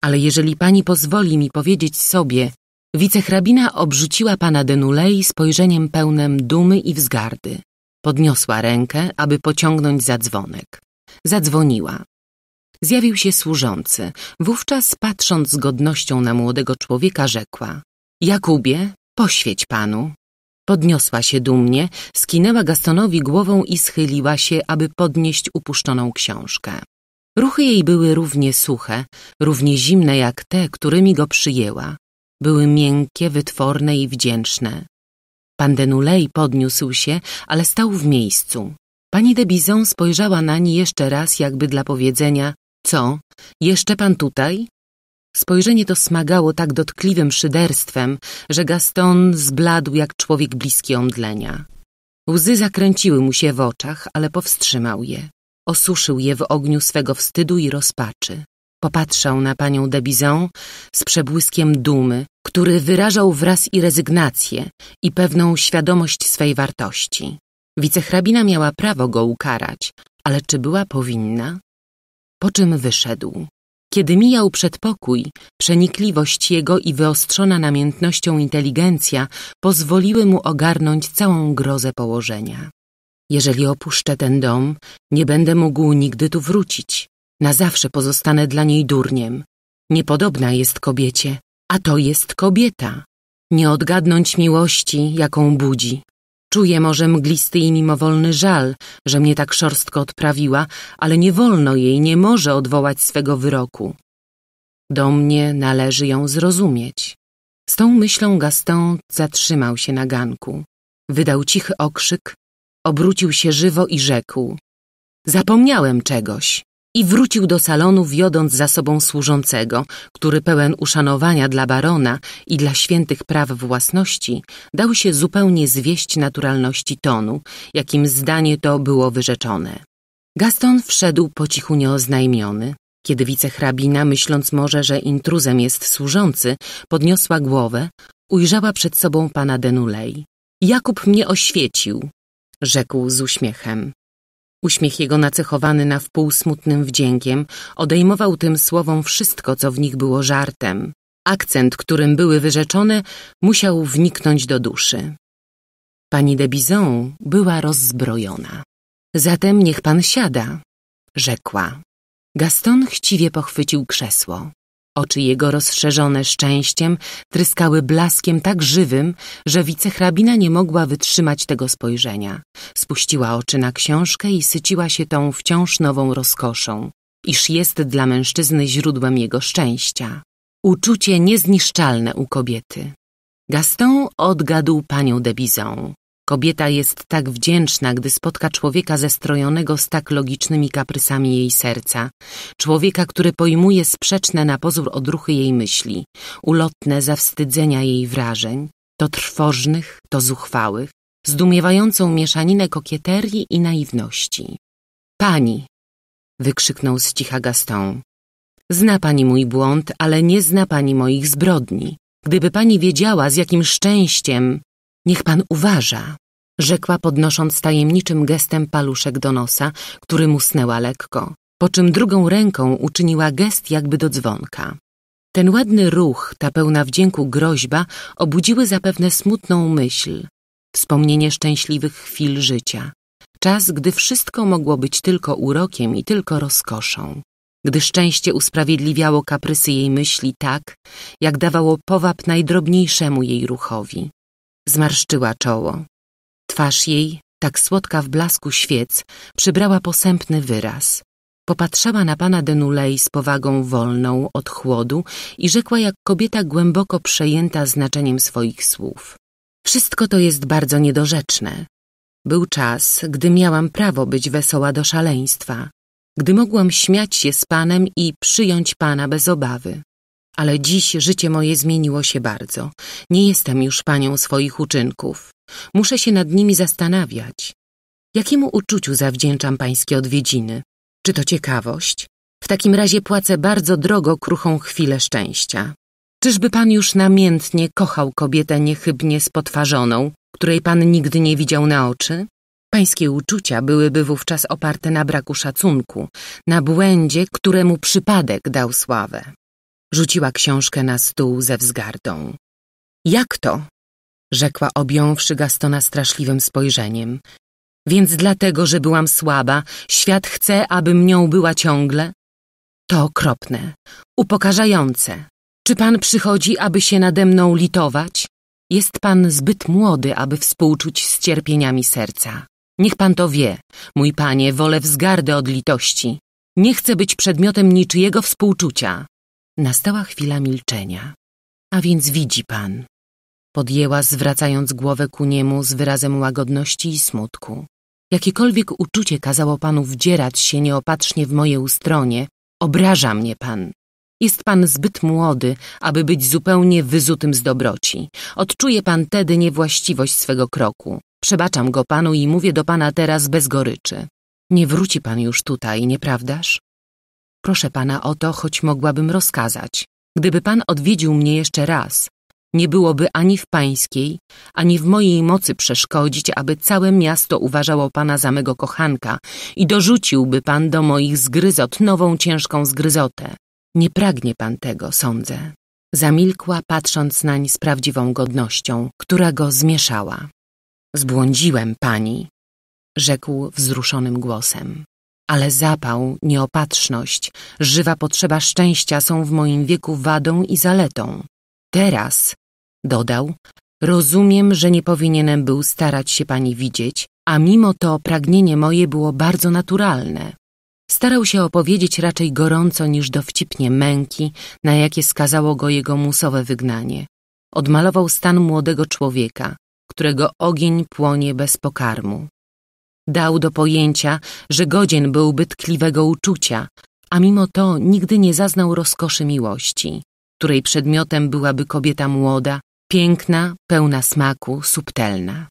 Ale jeżeli pani pozwoli mi powiedzieć sobie, wicehrabina obrzuciła pana Denulei spojrzeniem pełnym dumy i wzgardy. Podniosła rękę, aby pociągnąć za dzwonek. Zadzwoniła. Zjawił się służący. Wówczas, patrząc z godnością na młodego człowieka, rzekła: Jakubie, poświeć panu. Podniosła się dumnie, skinęła Gastonowi głową i schyliła się, aby podnieść upuszczoną książkę. Ruchy jej były równie suche, równie zimne jak te, którymi go przyjęła. Były miękkie, wytworne i wdzięczne. Pan Denulei podniósł się, ale stał w miejscu. Pani de Bizon spojrzała nań jeszcze raz, jakby dla powiedzenia: co, jeszcze pan tutaj? Spojrzenie to smagało tak dotkliwym szyderstwem, że Gaston zbladł jak człowiek bliski omdlenia. Łzy zakręciły mu się w oczach, ale powstrzymał je. Osuszył je w ogniu swego wstydu i rozpaczy. Popatrzał na panią de Bizon z przebłyskiem dumy, który wyrażał wraz i rezygnację, i pewną świadomość swej wartości. Wicehrabina miała prawo go ukarać, ale czy była powinna? Po czym wyszedł. Kiedy mijał przedpokój, przenikliwość jego i wyostrzona namiętnością inteligencja pozwoliły mu ogarnąć całą grozę położenia. Jeżeli opuszczę ten dom, nie będę mógł nigdy tu wrócić. Na zawsze pozostanę dla niej durniem. Niepodobna jest kobiecie, a to jest kobieta. Nie odgadnąć miłości, jaką budzi. Czuję może mglisty i mimowolny żal, że mnie tak szorstko odprawiła, ale nie wolno jej, nie może odwołać swego wyroku. Do mnie należy ją zrozumieć. Z tą myślą Gaston zatrzymał się na ganku. Wydał cichy okrzyk, obrócił się żywo i rzekł: zapomniałem czegoś. I wrócił do salonu, wiodąc za sobą służącego, który pełen uszanowania dla barona i dla świętych praw własności dał się zupełnie zwieść naturalności tonu, jakim zdanie to było wyrzeczone. Gaston wszedł po cichu nieoznajmiony, kiedy wicehrabina, myśląc może, że intruzem jest służący, podniosła głowę, ujrzała przed sobą pana Denulei. Jakub mnie oświecił, rzekł z uśmiechem. Uśmiech jego, nacechowany na wpół smutnym wdziękiem, odejmował tym słowom wszystko, co w nich było żartem. Akcent, którym były wyrzeczone, musiał wniknąć do duszy. Pani de Bizon była rozzbrojona. Zatem niech pan siada, rzekła. Gaston chciwie pochwycił krzesło. Oczy jego, rozszerzone szczęściem, tryskały blaskiem tak żywym, że wicehrabina nie mogła wytrzymać tego spojrzenia. Spuściła oczy na książkę i syciła się tą wciąż nową rozkoszą, iż jest dla mężczyzny źródłem jego szczęścia. Uczucie niezniszczalne u kobiety. Gaston odgadł panią de Bizon. Kobieta jest tak wdzięczna, gdy spotka człowieka zestrojonego z tak logicznymi kaprysami jej serca. Człowieka, który pojmuje sprzeczne na pozór odruchy jej myśli, ulotne zawstydzenia jej wrażeń, to trwożnych, to zuchwałych, zdumiewającą mieszaninę kokieterii i naiwności. Pani! Wykrzyknął z cicha Gaston. Zna pani mój błąd, ale nie zna pani moich zbrodni. Gdyby pani wiedziała, z jakim szczęściem... Niech pan uważa, rzekła, podnosząc tajemniczym gestem paluszek do nosa, który musnęła lekko, po czym drugą ręką uczyniła gest jakby do dzwonka. Ten ładny ruch, ta pełna wdzięku groźba obudziły zapewne smutną myśl, wspomnienie szczęśliwych chwil życia. Czas, gdy wszystko mogło być tylko urokiem i tylko rozkoszą. Gdy szczęście usprawiedliwiało kaprysy jej myśli tak, jak dawało powab najdrobniejszemu jej ruchowi. Zmarszczyła czoło. Twarz jej, tak słodka w blasku świec, przybrała posępny wyraz. Popatrzała na pana Denulei z powagą wolną od chłodu i rzekła jak kobieta głęboko przejęta znaczeniem swoich słów. Wszystko to jest bardzo niedorzeczne. Był czas, gdy miałam prawo być wesoła do szaleństwa, gdy mogłam śmiać się z panem i przyjąć pana bez obawy. Ale dziś życie moje zmieniło się bardzo. Nie jestem już panią swoich uczynków. Muszę się nad nimi zastanawiać. Jakiemu uczuciu zawdzięczam pańskie odwiedziny? Czy to ciekawość? W takim razie płacę bardzo drogo kruchą chwilę szczęścia. Czyżby pan już namiętnie kochał kobietę niechybnie spotwarzoną, której pan nigdy nie widział na oczy? Pańskie uczucia byłyby wówczas oparte na braku szacunku, na błędzie, któremu przypadek dał sławę. Rzuciła książkę na stół ze wzgardą. Jak to? Rzekła, objąwszy Gastona straszliwym spojrzeniem. Więc dlatego, że byłam słaba, świat chce, abym nią była ciągle? To okropne, upokarzające. Czy pan przychodzi, aby się nade mną litować? Jest pan zbyt młody, aby współczuć z cierpieniami serca. Niech pan to wie, mój panie, wolę wzgardę od litości. Nie chcę być przedmiotem niczyjego współczucia. Nastała chwila milczenia. A więc widzi pan. Podjęła, zwracając głowę ku niemu z wyrazem łagodności i smutku. Jakiekolwiek uczucie kazało panu wdzierać się nieopatrznie w moje ustronie, obraża mnie pan. Jest pan zbyt młody, aby być zupełnie wyzutym z dobroci. Odczuje pan tedy niewłaściwość swego kroku. Przebaczam go panu i mówię do pana teraz bez goryczy. Nie wróci pan już tutaj, nieprawdaż? Proszę pana o to, choć mogłabym rozkazać. Gdyby pan odwiedził mnie jeszcze raz, nie byłoby ani w pańskiej, ani w mojej mocy przeszkodzić, aby całe miasto uważało pana za mego kochanka i dorzuciłby pan do moich zgryzot nową ciężką zgryzotę. Nie pragnie pan tego, sądzę. Zamilkła, patrząc nań z prawdziwą godnością, która go zmieszała. Zbłądziłem, pani, rzekł wzruszonym głosem. Ale zapał, nieopatrzność, żywa potrzeba szczęścia są w moim wieku wadą i zaletą. Teraz, dodał, rozumiem, że nie powinienem był starać się pani widzieć, a mimo to pragnienie moje było bardzo naturalne. Starał się opowiedzieć raczej gorąco niż dowcipnie męki, na jakie skazało go jego musowe wygnanie. Odmalował stan młodego człowieka, którego ogień płonie bez pokarmu. Dał do pojęcia, że godzien byłby tkliwego uczucia, a mimo to nigdy nie zaznał rozkoszy miłości, której przedmiotem byłaby kobieta młoda, piękna, pełna smaku, subtelna.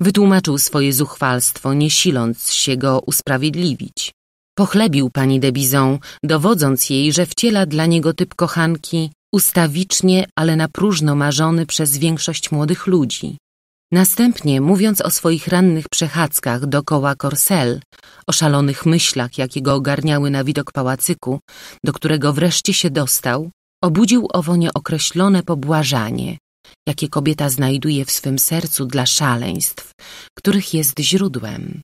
Wytłumaczył swoje zuchwalstwo, nie siląc się go usprawiedliwić. Pochlebił pani de Bizon, dowodząc jej, że wciela dla niego typ kochanki ustawicznie, ale na próżno marzony przez większość młodych ludzi. Następnie, mówiąc o swoich rannych przechadzkach dokoła Courcelles, o szalonych myślach, jakie go ogarniały na widok pałacyku, do którego wreszcie się dostał, obudził owo nieokreślone pobłażanie, jakie kobieta znajduje w swym sercu dla szaleństw, których jest źródłem.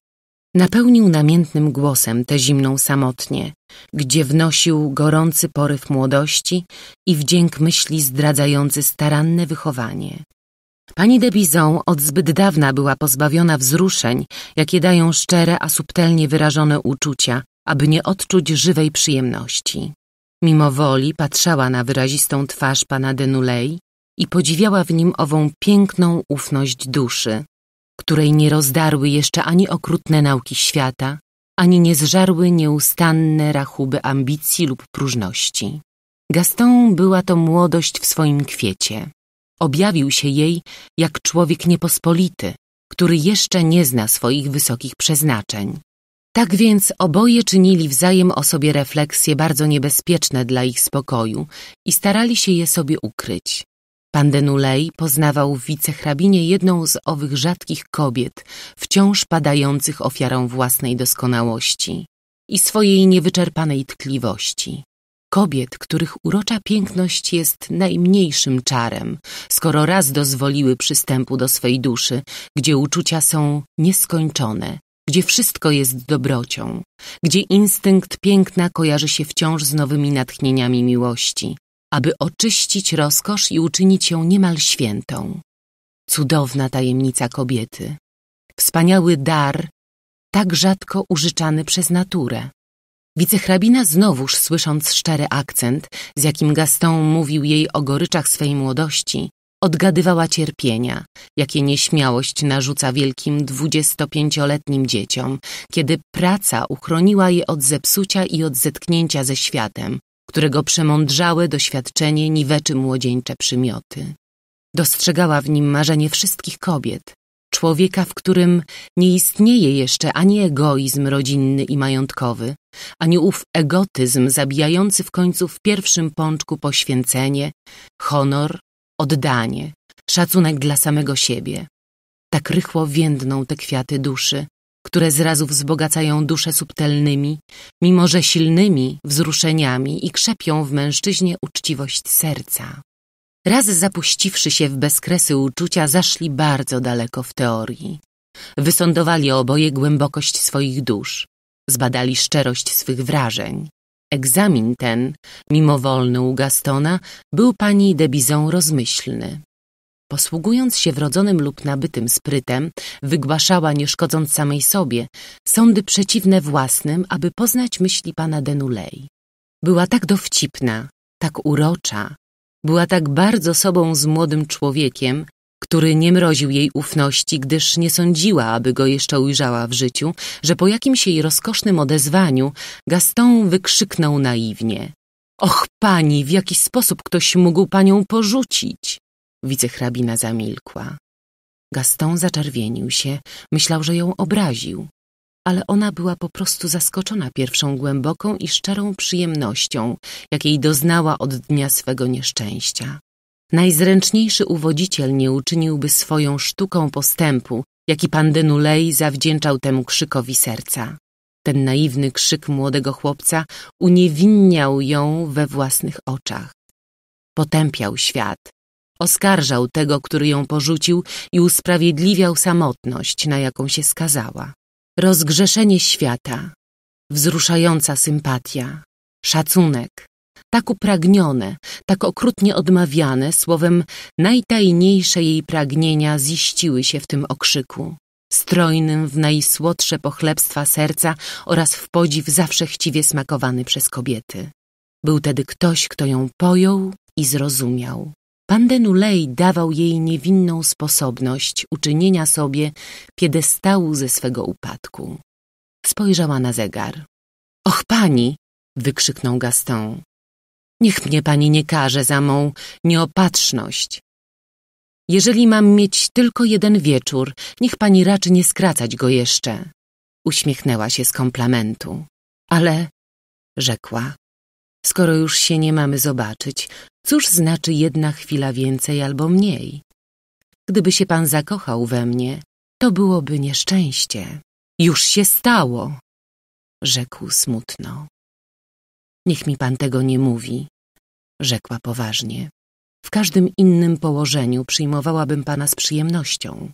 Napełnił namiętnym głosem tę zimną samotnię, gdzie wnosił gorący poryw młodości i wdzięk myśli zdradzający staranne wychowanie. Pani de Bizon od zbyt dawna była pozbawiona wzruszeń, jakie dają szczere, a subtelnie wyrażone uczucia, aby nie odczuć żywej przyjemności. Mimo woli patrzała na wyrazistą twarz pana de Nulley i podziwiała w nim ową piękną ufność duszy, której nie rozdarły jeszcze ani okrutne nauki świata, ani nie zżarły nieustanne rachuby ambicji lub próżności. Gaston była to młodość w swoim kwiecie. Objawił się jej jak człowiek niepospolity, który jeszcze nie zna swoich wysokich przeznaczeń. Tak więc oboje czynili wzajem o sobie refleksje bardzo niebezpieczne dla ich spokoju i starali się je sobie ukryć. Pan de Nulley poznawał w wicehrabinie jedną z owych rzadkich kobiet, wciąż padających ofiarą własnej doskonałości i swojej niewyczerpanej tkliwości. Kobiet, których urocza piękność jest najmniejszym czarem, skoro raz dozwoliły przystępu do swej duszy, gdzie uczucia są nieskończone, gdzie wszystko jest dobrocią, gdzie instynkt piękna kojarzy się wciąż z nowymi natchnieniami miłości, aby oczyścić rozkosz i uczynić ją niemal świętą. Cudowna tajemnica kobiety, wspaniały dar, tak rzadko użyczany przez naturę. Wicehrabina znowuż, słysząc szczery akcent, z jakim Gaston mówił jej o goryczach swej młodości, odgadywała cierpienia, jakie nieśmiałość narzuca wielkim dwudziestopięcioletnim dzieciom, kiedy praca uchroniła je od zepsucia i od zetknięcia ze światem, którego przemądrzałe doświadczenie niweczy młodzieńcze przymioty. Dostrzegała w nim marzenie wszystkich kobiet, człowieka, w którym nie istnieje jeszcze ani egoizm rodzinny i majątkowy, ani ów egotyzm zabijający w końcu w pierwszym pączku poświęcenie, honor, oddanie, szacunek dla samego siebie. Tak rychło więdną te kwiaty duszy, które zrazu wzbogacają duszę subtelnymi, mimo że silnymi wzruszeniami i krzepią w mężczyźnie uczciwość serca. Raz zapuściwszy się w bezkresy uczucia, zaszli bardzo daleko w teorii. Wysądowali oboje głębokość swoich dusz, zbadali szczerość swych wrażeń. Egzamin ten, mimowolny u Gastona, był pani de Bizon rozmyślny. Posługując się wrodzonym lub nabytym sprytem, wygłaszała, nie szkodząc samej sobie, sądy przeciwne własnym, aby poznać myśli pana de Nulej. Była tak dowcipna, tak urocza, była tak bardzo sobą z młodym człowiekiem, który nie mroził jej ufności, gdyż nie sądziła, aby go jeszcze ujrzała w życiu, że po jakimś jej rozkosznym odezwaniu Gaston wykrzyknął naiwnie: Och pani, w jaki sposób ktoś mógł panią porzucić? Wicehrabina zamilkła. Gaston zaczerwienił się, myślał, że ją obraził, ale ona była po prostu zaskoczona pierwszą głęboką i szczerą przyjemnością, jakiej doznała od dnia swego nieszczęścia. Najzręczniejszy uwodziciel nie uczyniłby swoją sztuką postępu, jaki pan de Nulej zawdzięczał temu krzykowi serca. Ten naiwny krzyk młodego chłopca uniewinniał ją we własnych oczach. Potępiał świat, oskarżał tego, który ją porzucił, i usprawiedliwiał samotność, na jaką się skazała. Rozgrzeszenie świata, wzruszająca sympatia, szacunek, tak upragnione, tak okrutnie odmawiane, słowem najtajniejsze jej pragnienia ziściły się w tym okrzyku, strojnym w najsłodsze pochlebstwa serca oraz w podziw zawsze chciwie smakowany przez kobiety. Był tedy ktoś, kto ją pojął i zrozumiał. Pan de Nulej dawał jej niewinną sposobność uczynienia sobie piedestału ze swego upadku. Spojrzała na zegar. — Och, pani! — wykrzyknął Gaston. — Niech mnie pani nie karze za mą nieopatrzność. Jeżeli mam mieć tylko jeden wieczór, niech pani raczy nie skracać go jeszcze. Uśmiechnęła się z komplementu. — Ale — rzekła — skoro już się nie mamy zobaczyć, cóż znaczy jedna chwila więcej albo mniej? Gdyby się pan zakochał we mnie, to byłoby nieszczęście. Już się stało, rzekł smutno. Niech mi pan tego nie mówi, rzekła poważnie. W każdym innym położeniu przyjmowałabym pana z przyjemnością.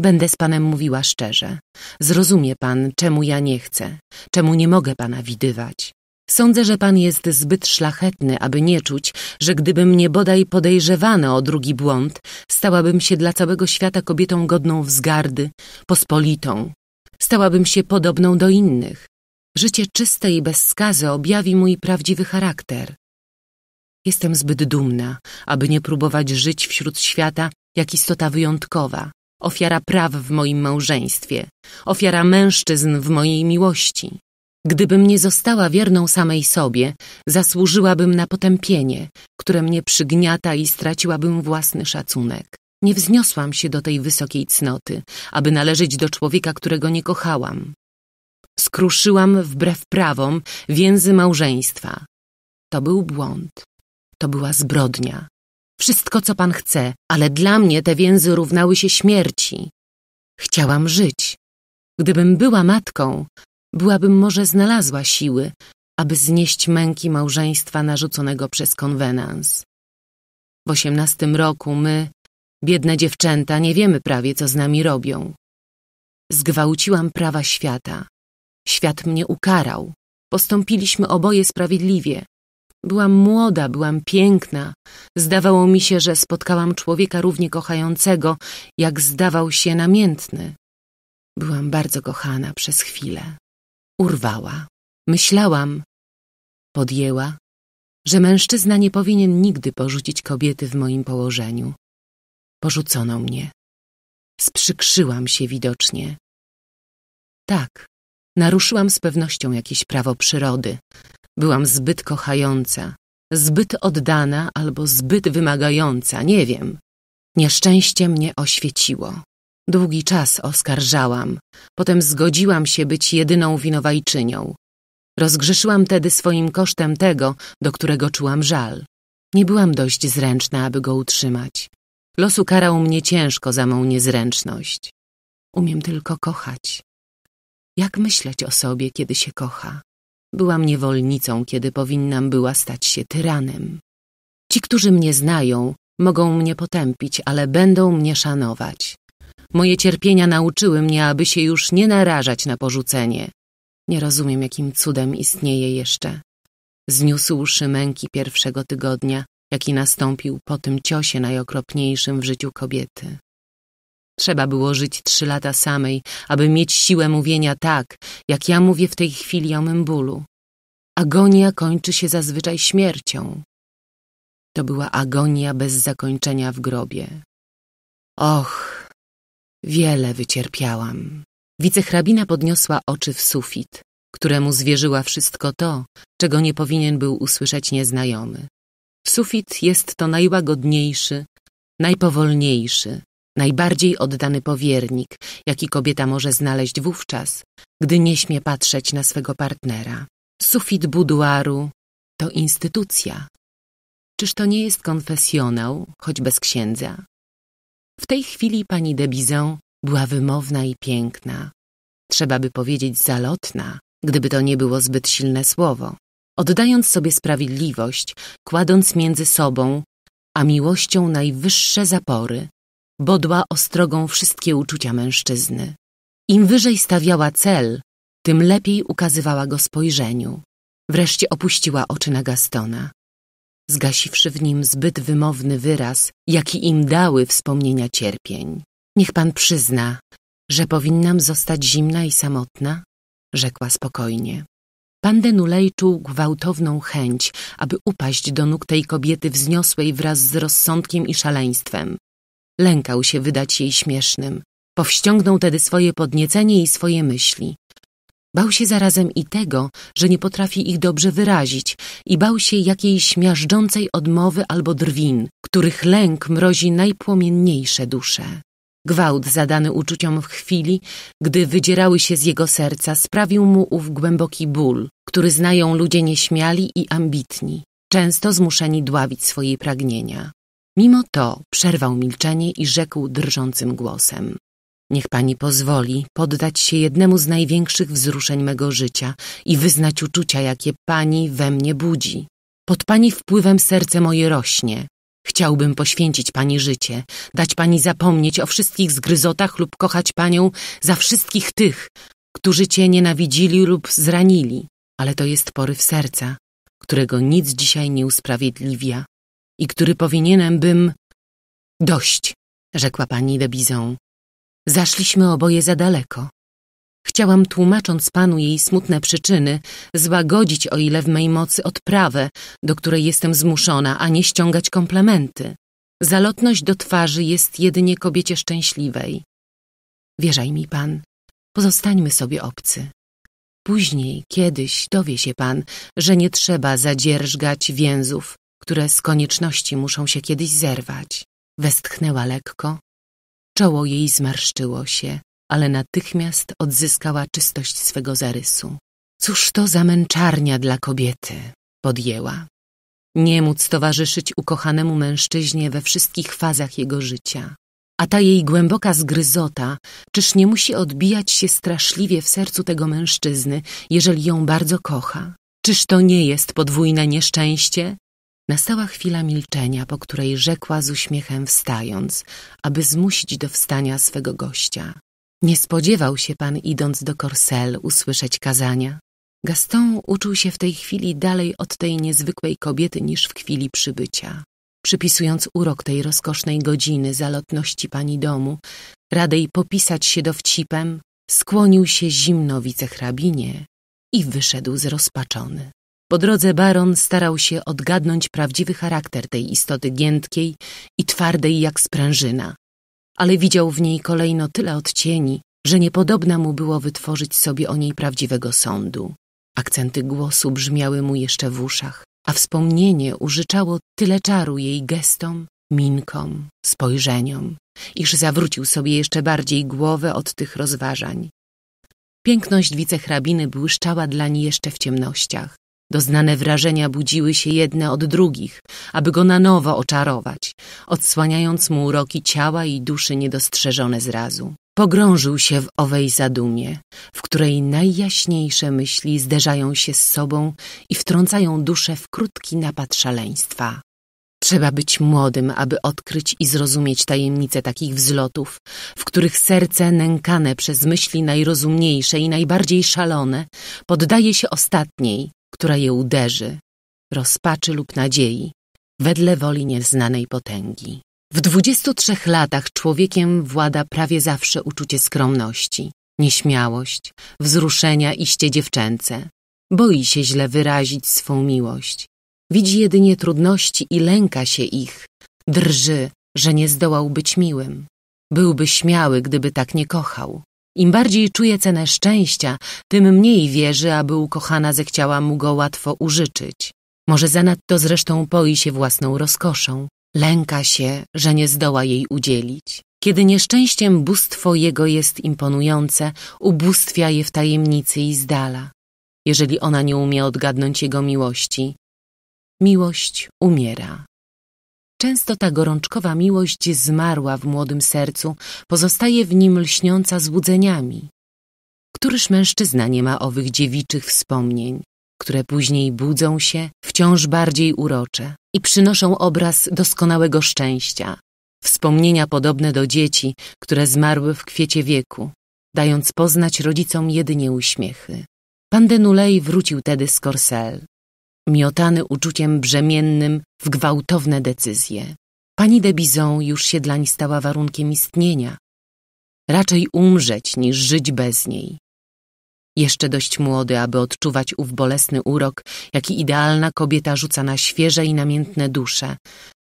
Będę z panem mówiła szczerze. Zrozumie pan, czemu ja nie chcę, czemu nie mogę pana widywać. Sądzę, że pan jest zbyt szlachetny, aby nie czuć, że gdyby mnie bodaj podejrzewano o drugi błąd, stałabym się dla całego świata kobietą godną wzgardy, pospolitą. Stałabym się podobną do innych. Życie czyste i bez skazy objawi mój prawdziwy charakter. Jestem zbyt dumna, aby nie próbować żyć wśród świata jak istota wyjątkowa, ofiara praw w moim małżeństwie, ofiara mężczyzn w mojej miłości. Gdybym nie została wierną samej sobie, zasłużyłabym na potępienie, które mnie przygniata, i straciłabym własny szacunek. Nie wzniosłam się do tej wysokiej cnoty, aby należeć do człowieka, którego nie kochałam. Skruszyłam wbrew prawom więzy małżeństwa. To był błąd. To była zbrodnia. Wszystko, co pan chce, ale dla mnie te więzy równały się śmierci. Chciałam żyć. Gdybym była matką, byłabym może znalazła siły, aby znieść męki małżeństwa narzuconego przez konwenans. W osiemnastym roku my, biedne dziewczęta, nie wiemy prawie, co z nami robią. Zgwałciłam prawa świata. Świat mnie ukarał. Postąpiliśmy oboje sprawiedliwie. Byłam młoda, byłam piękna. Zdawało mi się, że spotkałam człowieka równie kochającego, jak zdawał się namiętny. Byłam bardzo kochana przez chwilę. Urwała. Myślałam, podjęła, że mężczyzna nie powinien nigdy porzucić kobiety w moim położeniu. Porzucono mnie. Sprzykrzyłam się widocznie. Tak, naruszyłam z pewnością jakieś prawo przyrody. Byłam zbyt kochająca, zbyt oddana albo zbyt wymagająca, nie wiem. Nieszczęście mnie oświeciło. Długi czas oskarżałam, potem zgodziłam się być jedyną winowajczynią. Rozgrzeszyłam tedy swoim kosztem tego, do którego czułam żal. Nie byłam dość zręczna, aby go utrzymać. Los ukarał mnie ciężko za mą niezręczność. Umiem tylko kochać. Jak myśleć o sobie, kiedy się kocha? Byłam niewolnicą, kiedy powinnam była stać się tyranem. Ci, którzy mnie znają, mogą mnie potępić, ale będą mnie szanować. Moje cierpienia nauczyły mnie, aby się już nie narażać na porzucenie. Nie rozumiem, jakim cudem istnieje jeszcze. Zniósłszy męki pierwszego tygodnia, jaki nastąpił po tym ciosie najokropniejszym w życiu kobiety. Trzeba było żyć trzy lata samej, aby mieć siłę mówienia tak, jak ja mówię w tej chwili o mym bólu. Agonia kończy się zazwyczaj śmiercią. To była agonia bez zakończenia w grobie. Och, wiele wycierpiałam. Wicehrabina podniosła oczy w sufit, któremu zwierzyła wszystko to, czego nie powinien był usłyszeć nieznajomy. Sufit jest to najłagodniejszy, najpowolniejszy, najbardziej oddany powiernik, jaki kobieta może znaleźć wówczas, gdy nie śmie patrzeć na swego partnera. Sufit buduaru to instytucja. Czyż to nie jest konfesjonał, choć bez księdza? W tej chwili pani de Bizon była wymowna i piękna. Trzeba by powiedzieć zalotna, gdyby to nie było zbyt silne słowo. Oddając sobie sprawiedliwość, kładąc między sobą a miłością najwyższe zapory, bodła ostrogą wszystkie uczucia mężczyzny. Im wyżej stawiała cel, tym lepiej ukazywała go spojrzeniu. Wreszcie opuściła oczy na Gastona, zgasiwszy w nim zbyt wymowny wyraz, jaki im dały wspomnienia cierpień. Niech pan przyzna, że powinnam zostać zimna i samotna, rzekła spokojnie. Pan de Nulej czuł gwałtowną chęć, aby upaść do nóg tej kobiety wzniosłej wraz z rozsądkiem i szaleństwem. Lękał się wydać jej śmiesznym. Powściągnął tedy swoje podniecenie i swoje myśli. Bał się zarazem i tego, że nie potrafi ich dobrze wyrazić i bał się jakiejś miażdżącej odmowy albo drwin, których lęk mrozi najpłomienniejsze dusze. Gwałt zadany uczuciom w chwili, gdy wydzierały się z jego serca, sprawił mu ów głęboki ból, który znają ludzie nieśmiali i ambitni, często zmuszeni dławić swoje pragnienia. Mimo to przerwał milczenie i rzekł drżącym głosem: niech pani pozwoli poddać się jednemu z największych wzruszeń mego życia i wyznać uczucia, jakie pani we mnie budzi. Pod pani wpływem serce moje rośnie. Chciałbym poświęcić pani życie, dać pani zapomnieć o wszystkich zgryzotach lub kochać panią za wszystkich tych, którzy cię nienawidzili lub zranili. Ale to jest poryw serca, którego nic dzisiaj nie usprawiedliwia i który powinienem bym... Dość, rzekła pani de Bizon. Zaszliśmy oboje za daleko. Chciałam, tłumacząc panu jej smutne przyczyny, złagodzić, o ile w mej mocy, odprawę, do której jestem zmuszona, a nie ściągać komplementy. Zalotność do twarzy jest jedynie kobiecie szczęśliwej. Wierzaj mi pan, pozostańmy sobie obcy. Później, kiedyś dowie się pan, że nie trzeba zadzierżgać więzów, które z konieczności muszą się kiedyś zerwać. Westchnęła lekko, czoło jej zmarszczyło się, ale natychmiast odzyskała czystość swego zarysu. Cóż to za męczarnia dla kobiety, podjęła. Nie móc towarzyszyć ukochanemu mężczyźnie we wszystkich fazach jego życia. A ta jej głęboka zgryzota, czyż nie musi odbijać się straszliwie w sercu tego mężczyzny, jeżeli ją bardzo kocha? Czyż to nie jest podwójne nieszczęście? Nastała chwila milczenia, po której rzekła z uśmiechem wstając, aby zmusić do wstania swego gościa. Nie spodziewał się pan, idąc do Courcelles, usłyszeć kazania. Gaston uczuł się w tej chwili dalej od tej niezwykłej kobiety niż w chwili przybycia. Przypisując urok tej rozkosznej godziny zalotności pani domu, radej popisać się dowcipem, skłonił się zimno wicehrabinie i wyszedł zrozpaczony. Po drodze baron starał się odgadnąć prawdziwy charakter tej istoty giętkiej i twardej jak sprężyna, ale widział w niej kolejno tyle odcieni, że niepodobna mu było wytworzyć sobie o niej prawdziwego sądu. Akcenty głosu brzmiały mu jeszcze w uszach, a wspomnienie użyczało tyle czaru jej gestom, minkom, spojrzeniom, iż zawrócił sobie jeszcze bardziej głowę od tych rozważań. Piękność wicehrabiny błyszczała dlań jeszcze w ciemnościach. Doznane wrażenia budziły się jedne od drugich, aby go na nowo oczarować, odsłaniając mu uroki ciała i duszy niedostrzeżone zrazu. Pogrążył się w owej zadumie, w której najjaśniejsze myśli zderzają się z sobą i wtrącają duszę w krótki napad szaleństwa. Trzeba być młodym, aby odkryć i zrozumieć tajemnicę takich wzlotów, w których serce nękane przez myśli najrozumniejsze i najbardziej szalone poddaje się ostatniej, która je uderzy, rozpaczy lub nadziei, wedle woli nieznanej potęgi. W dwudziestu trzech latach człowiekiem włada prawie zawsze uczucie skromności, nieśmiałość, wzruszenia iście dziewczęce. Boi się źle wyrazić swą miłość. Widzi jedynie trudności i lęka się ich. Drży, że nie zdołał być miłym. Byłby śmiały, gdyby tak nie kochał. Im bardziej czuje cenę szczęścia, tym mniej wierzy, aby ukochana zechciała mu go łatwo użyczyć. Może zanadto zresztą poi się własną rozkoszą. Lęka się, że nie zdoła jej udzielić. Kiedy nieszczęściem bóstwo jego jest imponujące, ubóstwia je w tajemnicy i z dala. Jeżeli ona nie umie odgadnąć jego miłości, miłość umiera. Często ta gorączkowa miłość zmarła w młodym sercu, pozostaje w nim lśniąca złudzeniami. Któryż mężczyzna nie ma owych dziewiczych wspomnień, które później budzą się, wciąż bardziej urocze i przynoszą obraz doskonałego szczęścia. Wspomnienia podobne do dzieci, które zmarły w kwiecie wieku, dając poznać rodzicom jedynie uśmiechy. Pan de Nuley wrócił tedy z Courcelles, miotany uczuciem brzemiennym w gwałtowne decyzje. Pani de Bizon już się dlań stała warunkiem istnienia. Raczej umrzeć niż żyć bez niej. Jeszcze dość młody, aby odczuwać ów bolesny urok, jaki idealna kobieta rzuca na świeże i namiętne dusze.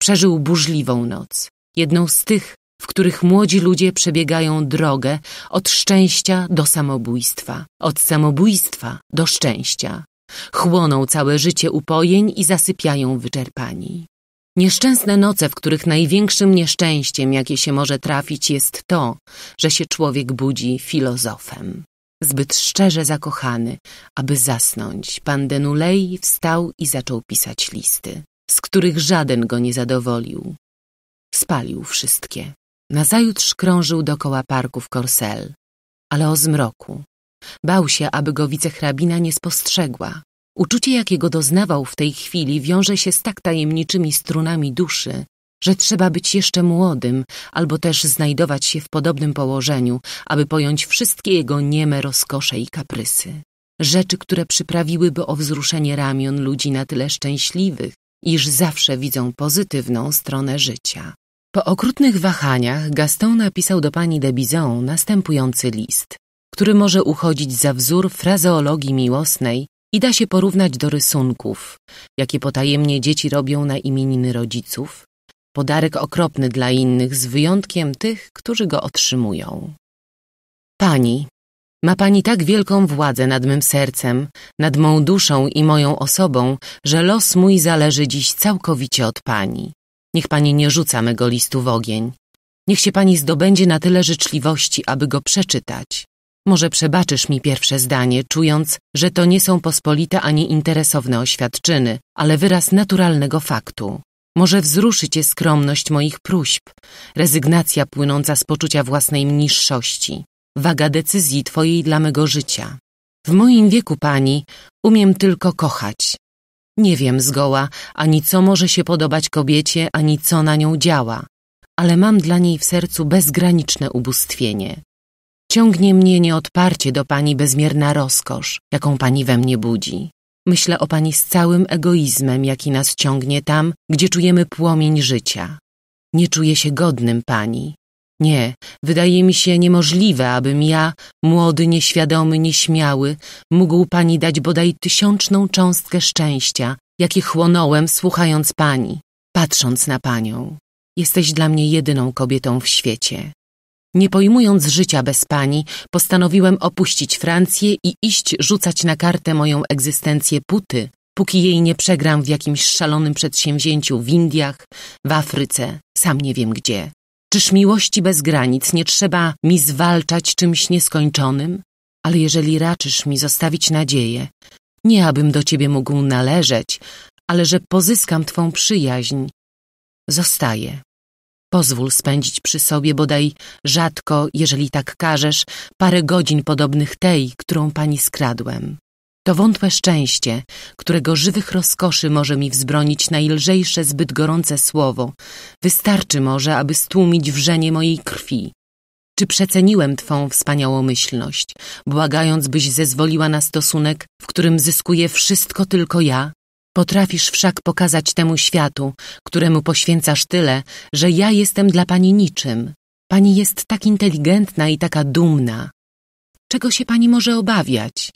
Przeżył burzliwą noc, jedną z tych, w których młodzi ludzie przebiegają drogę od szczęścia do samobójstwa, od samobójstwa do szczęścia. Chłoną całe życie upojeń i zasypiają wyczerpani. Nieszczęsne noce, w których największym nieszczęściem, jakie się może trafić, jest to, że się człowiek budzi filozofem. Zbyt szczerze zakochany, aby zasnąć, pan de Nuley wstał i zaczął pisać listy, z których żaden go nie zadowolił. Spalił wszystkie. Nazajutrz krążył dokoła parku w Courcelles, ale o zmroku. Bał się, aby go wicehrabina nie spostrzegła. Uczucie, jakiego doznawał w tej chwili, wiąże się z tak tajemniczymi strunami duszy, że trzeba być jeszcze młodym albo też znajdować się w podobnym położeniu, aby pojąć wszystkie jego nieme rozkosze i kaprysy. Rzeczy, które przyprawiłyby o wzruszenie ramion ludzi na tyle szczęśliwych, iż zawsze widzą pozytywną stronę życia. Po okrutnych wahaniach Gaston napisał do pani de Bizon następujący list, który może uchodzić za wzór frazeologii miłosnej i da się porównać do rysunków, jakie potajemnie dzieci robią na imieniny rodziców. Podarek okropny dla innych, z wyjątkiem tych, którzy go otrzymują. Pani, ma pani tak wielką władzę nad mym sercem, nad mą duszą i moją osobą, że los mój zależy dziś całkowicie od pani. Niech pani nie rzuca mego listu w ogień. Niech się pani zdobędzie na tyle życzliwości, aby go przeczytać. Może przebaczysz mi pierwsze zdanie, czując, że to nie są pospolite ani interesowne oświadczyny, ale wyraz naturalnego faktu. Może wzruszy cię skromność moich próśb, rezygnacja płynąca z poczucia własnej niższości, waga decyzji twojej dla mego życia. W moim wieku, pani, umiem tylko kochać. Nie wiem zgoła ani co może się podobać kobiecie, ani co na nią działa, ale mam dla niej w sercu bezgraniczne ubóstwienie. Ciągnie mnie nieodparcie do pani bezmierna rozkosz, jaką pani we mnie budzi. Myślę o pani z całym egoizmem, jaki nas ciągnie tam, gdzie czujemy płomień życia. Nie czuję się godnym pani. Nie, wydaje mi się niemożliwe, abym ja, młody, nieświadomy, nieśmiały, mógł pani dać bodaj tysiączną cząstkę szczęścia, jakie chłonąłem, słuchając pani, patrząc na panią. Jesteś dla mnie jedyną kobietą w świecie. Nie pojmując życia bez pani, postanowiłem opuścić Francję i iść rzucać na kartę moją egzystencję póty, póki jej nie przegram w jakimś szalonym przedsięwzięciu w Indiach, w Afryce, sam nie wiem gdzie. Czyż miłości bez granic nie trzeba mi zwalczać czymś nieskończonym? Ale jeżeli raczysz mi zostawić nadzieję, nie abym do ciebie mógł należeć, ale że pozyskam twą przyjaźń, zostaję. Pozwól spędzić przy sobie bodaj rzadko, jeżeli tak każesz, parę godzin podobnych tej, którą pani skradłem. To wątłe szczęście, którego żywych rozkoszy może mi wzbronić najlżejsze, zbyt gorące słowo. Wystarczy może, aby stłumić wrzenie mojej krwi. Czy przeceniłem twą wspaniałomyślność, błagając, byś zezwoliła na stosunek, w którym zyskuję wszystko tylko ja? Potrafisz wszak pokazać temu światu, któremu poświęcasz tyle, że ja jestem dla pani niczym. Pani jest tak inteligentna i taka dumna. Czego się pani może obawiać?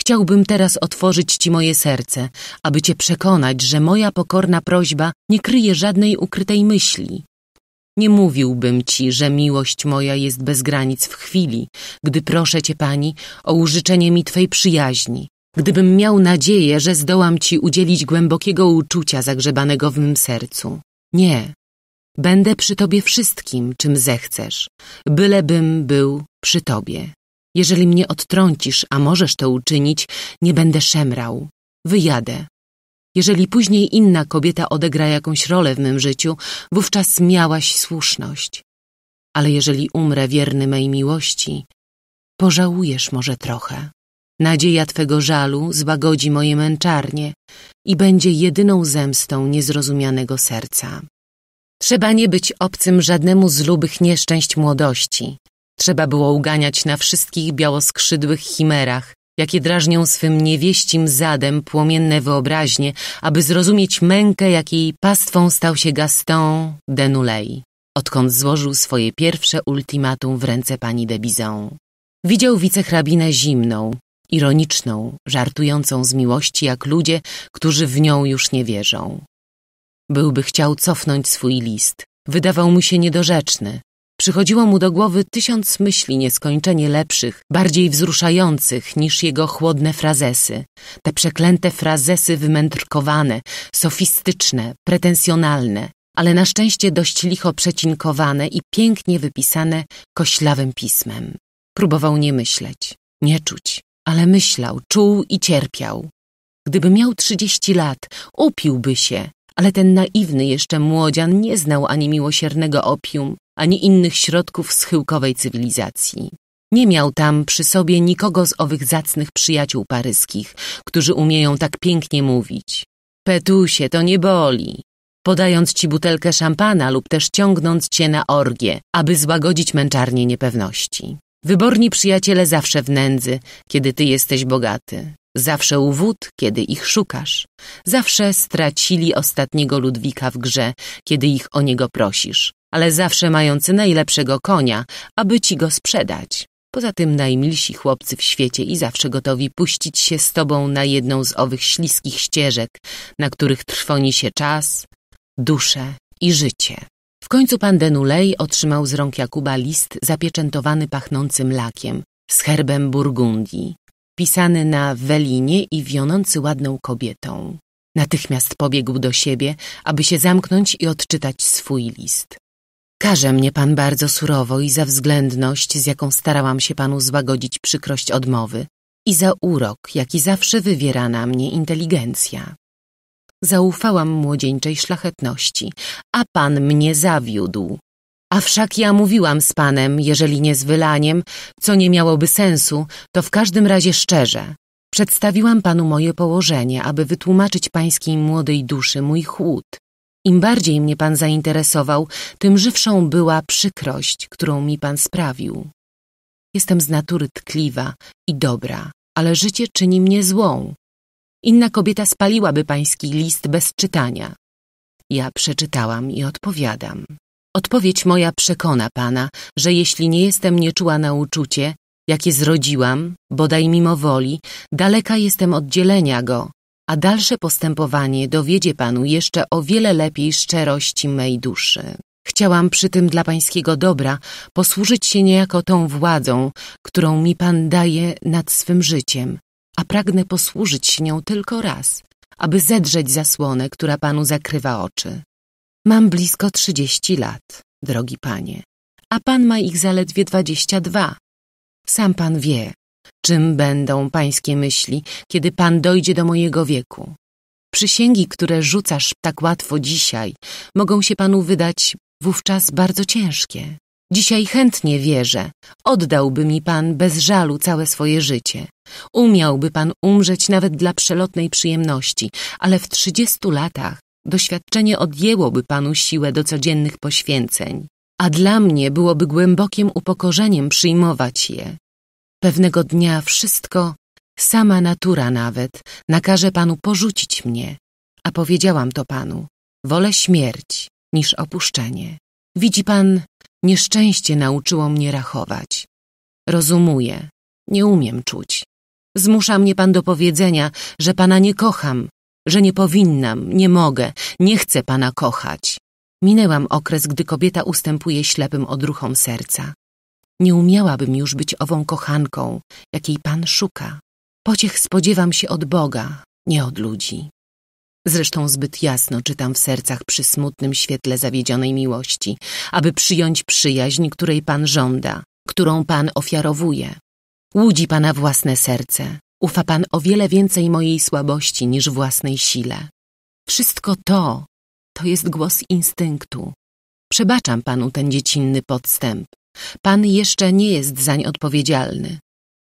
Chciałbym teraz otworzyć ci moje serce, aby cię przekonać, że moja pokorna prośba nie kryje żadnej ukrytej myśli. Nie mówiłbym ci, że miłość moja jest bez granic w chwili, gdy proszę cię, pani, o użyczenie mi twej przyjaźni. Gdybym miał nadzieję, że zdołam ci udzielić głębokiego uczucia zagrzebanego w mym sercu. Nie. Będę przy tobie wszystkim, czym zechcesz, bylebym był przy tobie. Jeżeli mnie odtrącisz, a możesz to uczynić, nie będę szemrał. Wyjadę. Jeżeli później inna kobieta odegra jakąś rolę w mym życiu, wówczas miałaś słuszność. Ale jeżeli umrę wierny mej miłości, pożałujesz może trochę. Nadzieja twego żalu złagodzi moje męczarnie i będzie jedyną zemstą niezrozumianego serca. Trzeba nie być obcym żadnemu z lubych nieszczęść młodości. Trzeba było uganiać na wszystkich białoskrzydłych chimerach, jakie drażnią swym niewieścim zadem płomienne wyobraźnie, aby zrozumieć mękę, jakiej pastwą stał się Gaston de Nuley, odkąd złożył swoje pierwsze ultimatum w ręce pani de Bizon. Widział wicehrabinę zimną, ironiczną, żartującą z miłości jak ludzie, którzy w nią już nie wierzą. Byłby chciał cofnąć swój list. Wydawał mu się niedorzeczny. Przychodziło mu do głowy tysiąc myśli nieskończenie lepszych, bardziej wzruszających niż jego chłodne frazesy. Te przeklęte frazesy wymędrkowane, sofistyczne, pretensjonalne, ale na szczęście dość licho przecinkowane i pięknie wypisane koślawym pismem. Próbował nie myśleć, nie czuć, ale myślał, czuł i cierpiał. Gdyby miał trzydzieści lat, upiłby się, ale ten naiwny jeszcze młodzian nie znał ani miłosiernego opium, ani innych środków schyłkowej cywilizacji. Nie miał tam przy sobie nikogo z owych zacnych przyjaciół paryskich, którzy umieją tak pięknie mówić. Petusie, to nie boli. Podając ci butelkę szampana lub też ciągnąc cię na orgię, aby złagodzić męczarnię niepewności. Wyborni przyjaciele zawsze w nędzy, kiedy ty jesteś bogaty. Zawsze u wód, kiedy ich szukasz. Zawsze stracili ostatniego Ludwika w grze, kiedy ich o niego prosisz. Ale zawsze mający najlepszego konia, aby ci go sprzedać. Poza tym najmilsi chłopcy w świecie i zawsze gotowi puścić się z tobą na jedną z owych śliskich ścieżek, na których trwoni się czas, duszę i życie. W końcu pan de Nuley otrzymał z rąk Jakuba list zapieczętowany pachnącym lakiem, z herbem Burgundii, pisany na welinie i wionący ładną kobietą. Natychmiast pobiegł do siebie, aby się zamknąć i odczytać swój list. Karze mnie pan bardzo surowo i za względność, z jaką starałam się panu złagodzić przykrość odmowy, i za urok, jaki zawsze wywiera na mnie inteligencja. Zaufałam młodzieńczej szlachetności, a pan mnie zawiódł. A wszak ja mówiłam z panem, jeżeli nie z wylaniem, co nie miałoby sensu, to w każdym razie szczerze. Przedstawiłam panu moje położenie, aby wytłumaczyć pańskiej młodej duszy mój chłód. Im bardziej mnie pan zainteresował, tym żywszą była przykrość, którą mi pan sprawił. Jestem z natury tkliwa i dobra, ale życie czyni mnie złą. Inna kobieta spaliłaby pański list bez czytania. Ja przeczytałam i odpowiadam. Odpowiedź moja przekona pana, że jeśli nie jestem nieczuła na uczucie, jakie zrodziłam, bodaj mimo woli, daleka jestem od dzielenia go, a dalsze postępowanie dowiedzie panu jeszcze o wiele lepiej szczerości mej duszy. Chciałam przy tym dla pańskiego dobra posłużyć się niejako tą władzą, którą mi pan daje nad swym życiem, a pragnę posłużyć się nią tylko raz, aby zedrzeć zasłonę, która panu zakrywa oczy. Mam blisko trzydzieści lat, drogi panie, a pan ma ich zaledwie dwadzieścia dwa. Sam pan wie, czym będą pańskie myśli, kiedy pan dojdzie do mojego wieku. Przysięgi, które rzucasz tak łatwo dzisiaj, mogą się panu wydać wówczas bardzo ciężkie. Dzisiaj chętnie wierzę, oddałby mi Pan bez żalu całe swoje życie. Umiałby Pan umrzeć nawet dla przelotnej przyjemności, ale w trzydziestu latach doświadczenie odjęłoby Panu siłę do codziennych poświęceń, a dla mnie byłoby głębokim upokorzeniem przyjmować je. Pewnego dnia wszystko, sama natura nawet, nakaże Panu porzucić mnie, a powiedziałam to Panu. Wolę śmierć niż opuszczenie. Widzi Pan, nieszczęście nauczyło mnie rachować. Rozumuję, nie umiem czuć. Zmusza mnie Pan do powiedzenia, że Pana nie kocham, że nie powinnam, nie mogę, nie chcę Pana kochać. Minęłam okres, gdy kobieta ustępuje ślepym odruchom serca. Nie umiałabym już być ową kochanką, jakiej Pan szuka. Pociech spodziewam się od Boga, nie od ludzi. Zresztą zbyt jasno czytam w sercach przy smutnym świetle zawiedzionej miłości, aby przyjąć przyjaźń, której Pan żąda, którą Pan ofiarowuje. Łudzi Pana własne serce. Ufa Pan o wiele więcej mojej słabości niż własnej sile. Wszystko to, to jest głos instynktu. Przebaczam Panu ten dziecinny podstęp. Pan jeszcze nie jest zań odpowiedzialny.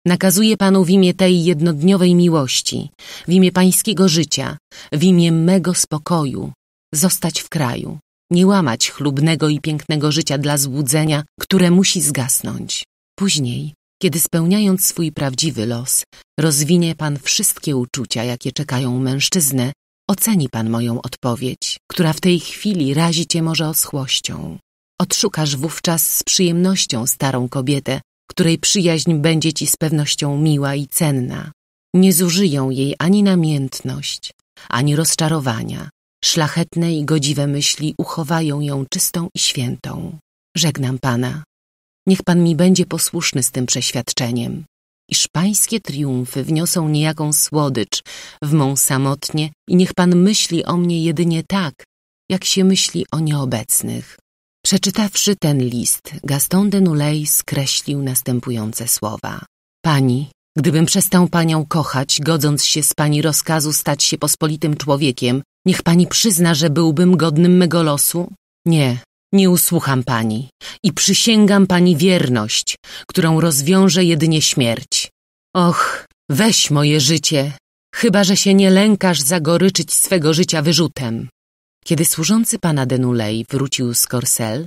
Nakazuję Panu w imię tej jednodniowej miłości, w imię Pańskiego życia, w imię mego spokoju, zostać w kraju, nie łamać chlubnego i pięknego życia dla złudzenia, które musi zgasnąć. Później, kiedy spełniając swój prawdziwy los, rozwinie Pan wszystkie uczucia, jakie czekają mężczyznę, oceni Pan moją odpowiedź, która w tej chwili razi Cię może oschłością. Odszukasz wówczas z przyjemnością starą kobietę, której przyjaźń będzie Ci z pewnością miła i cenna. Nie zużyją jej ani namiętność, ani rozczarowania. Szlachetne i godziwe myśli uchowają ją czystą i świętą. Żegnam Pana. Niech Pan mi będzie posłuszny z tym przeświadczeniem, iż Pańskie triumfy wniosą niejaką słodycz w mą samotnie i niech Pan myśli o mnie jedynie tak, jak się myśli o nieobecnych. Przeczytawszy ten list, Gaston de Nueil skreślił następujące słowa. Pani, gdybym przestał Panią kochać, godząc się z Pani rozkazu stać się pospolitym człowiekiem, niech Pani przyzna, że byłbym godnym mego losu? Nie, nie usłucham Pani i przysięgam Pani wierność, którą rozwiąże jedynie śmierć. Och, weź moje życie, chyba że się nie lękasz zagoryczyć swego życia wyrzutem. Kiedy służący pana de Nueil wrócił z Courcelles,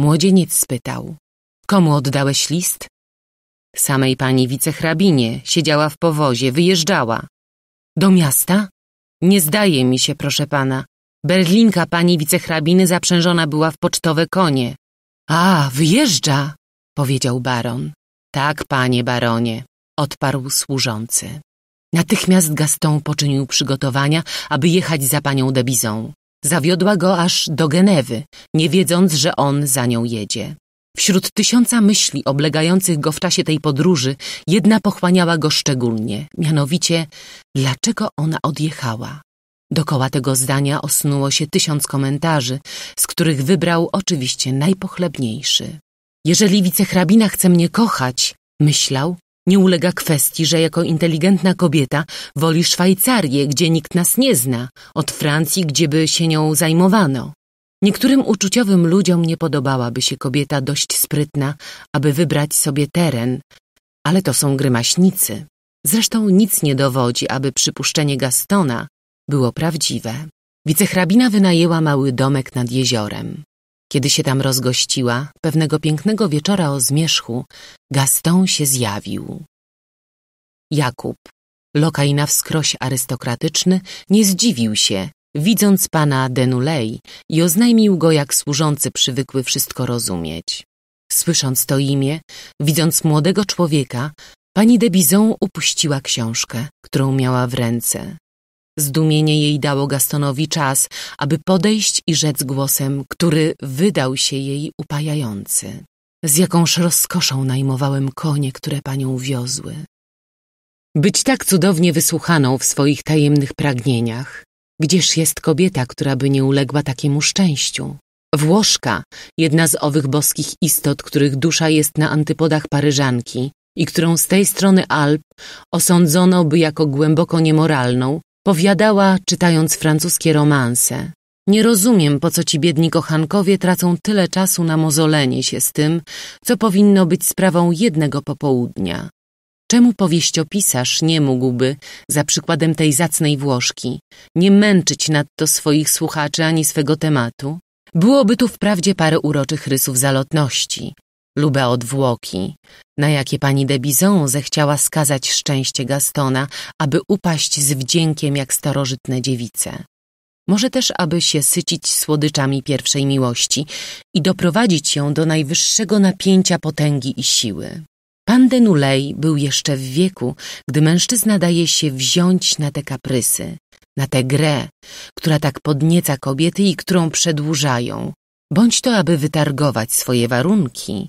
młodzieniec spytał – komu oddałeś list? – Samej pani wicehrabinie, siedziała w powozie, wyjeżdżała. – Do miasta? – Nie zdaje mi się, proszę pana. Berlinka pani wicehrabiny zaprzężona była w pocztowe konie. – A, wyjeżdża! – powiedział baron. – Tak, panie baronie – odparł służący. Natychmiast Gaston poczynił przygotowania, aby jechać za panią de Bizon. Zawiodła go aż do Genewy, nie wiedząc, że on za nią jedzie. Wśród tysiąca myśli oblegających go w czasie tej podróży jedna pochłaniała go szczególnie, mianowicie dlaczego ona odjechała. Dokoła tego zdania osnuło się tysiąc komentarzy, z których wybrał oczywiście najpochlebniejszy. Jeżeli wicehrabina chce mnie kochać, myślał, nie ulega kwestii, że jako inteligentna kobieta woli Szwajcarię, gdzie nikt nas nie zna, od Francji, gdzie by się nią zajmowano. Niektórym uczuciowym ludziom nie podobałaby się kobieta dość sprytna, aby wybrać sobie teren, ale to są grymaśnicy. Zresztą nic nie dowodzi, aby przypuszczenie Gastona było prawdziwe. Wicehrabina wynajęła mały domek nad jeziorem. Kiedy się tam rozgościła, pewnego pięknego wieczora o zmierzchu Gaston się zjawił. Jakób, lokaj na wskroś arystokratyczny, nie zdziwił się, widząc pana de Nueil i oznajmił go jak służący przywykły wszystko rozumieć. Słysząc to imię, widząc młodego człowieka, pani de Bizon upuściła książkę, którą miała w ręce. Zdumienie jej dało Gastonowi czas, aby podejść i rzec głosem, który wydał się jej upajający. Z jakąż rozkoszą najmowałem konie, które panią wiozły. Być tak cudownie wysłuchaną w swoich tajemnych pragnieniach. Gdzież jest kobieta, która by nie uległa takiemu szczęściu? Włoszka, jedna z owych boskich istot, których dusza jest na antypodach Paryżanki i którą z tej strony Alp osądzono by jako głęboko niemoralną, powiadała, czytając francuskie romanse, Nie rozumiem, po co ci biedni kochankowie tracą tyle czasu na mozolenie się z tym, co powinno być sprawą jednego popołudnia. Czemu powieściopisarz nie mógłby, za przykładem tej zacnej Włoszki, nie męczyć nadto swoich słuchaczy ani swego tematu? Byłoby tu wprawdzie parę uroczych rysów zalotności, lube odwłoki, na jakie pani de Bizon zechciała skazać szczęście Gastona, aby upaść z wdziękiem jak starożytne dziewice. Może też, aby się sycić słodyczami pierwszej miłości i doprowadzić ją do najwyższego napięcia potęgi i siły. Pan de Nulej był jeszcze w wieku, gdy mężczyzna daje się wziąć na te kaprysy, na tę grę, która tak podnieca kobiety i którą przedłużają, bądź to, aby wytargować swoje warunki,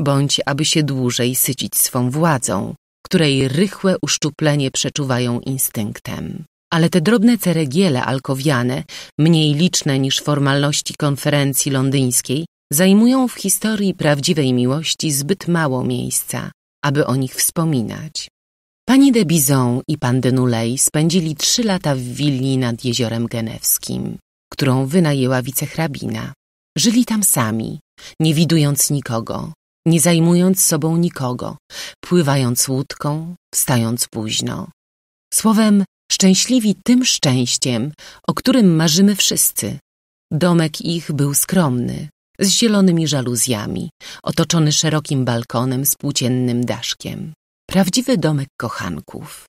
bądź aby się dłużej sycić swą władzą, której rychłe uszczuplenie przeczuwają instynktem. Ale te drobne ceregiele alkowiane, mniej liczne niż formalności konferencji londyńskiej, zajmują w historii prawdziwej miłości zbyt mało miejsca, aby o nich wspominać. Pani de Bizon i pan de Nulej spędzili trzy lata w willi nad Jeziorem Genewskim, którą wynajęła wicehrabina. Żyli tam sami, nie widując nikogo, nie zajmując sobą nikogo, pływając łódką, wstając późno. Słowem, szczęśliwi tym szczęściem, o którym marzymy wszyscy. Domek ich był skromny, z zielonymi żaluzjami, otoczony szerokim balkonem z płóciennym daszkiem. Prawdziwy domek kochanków.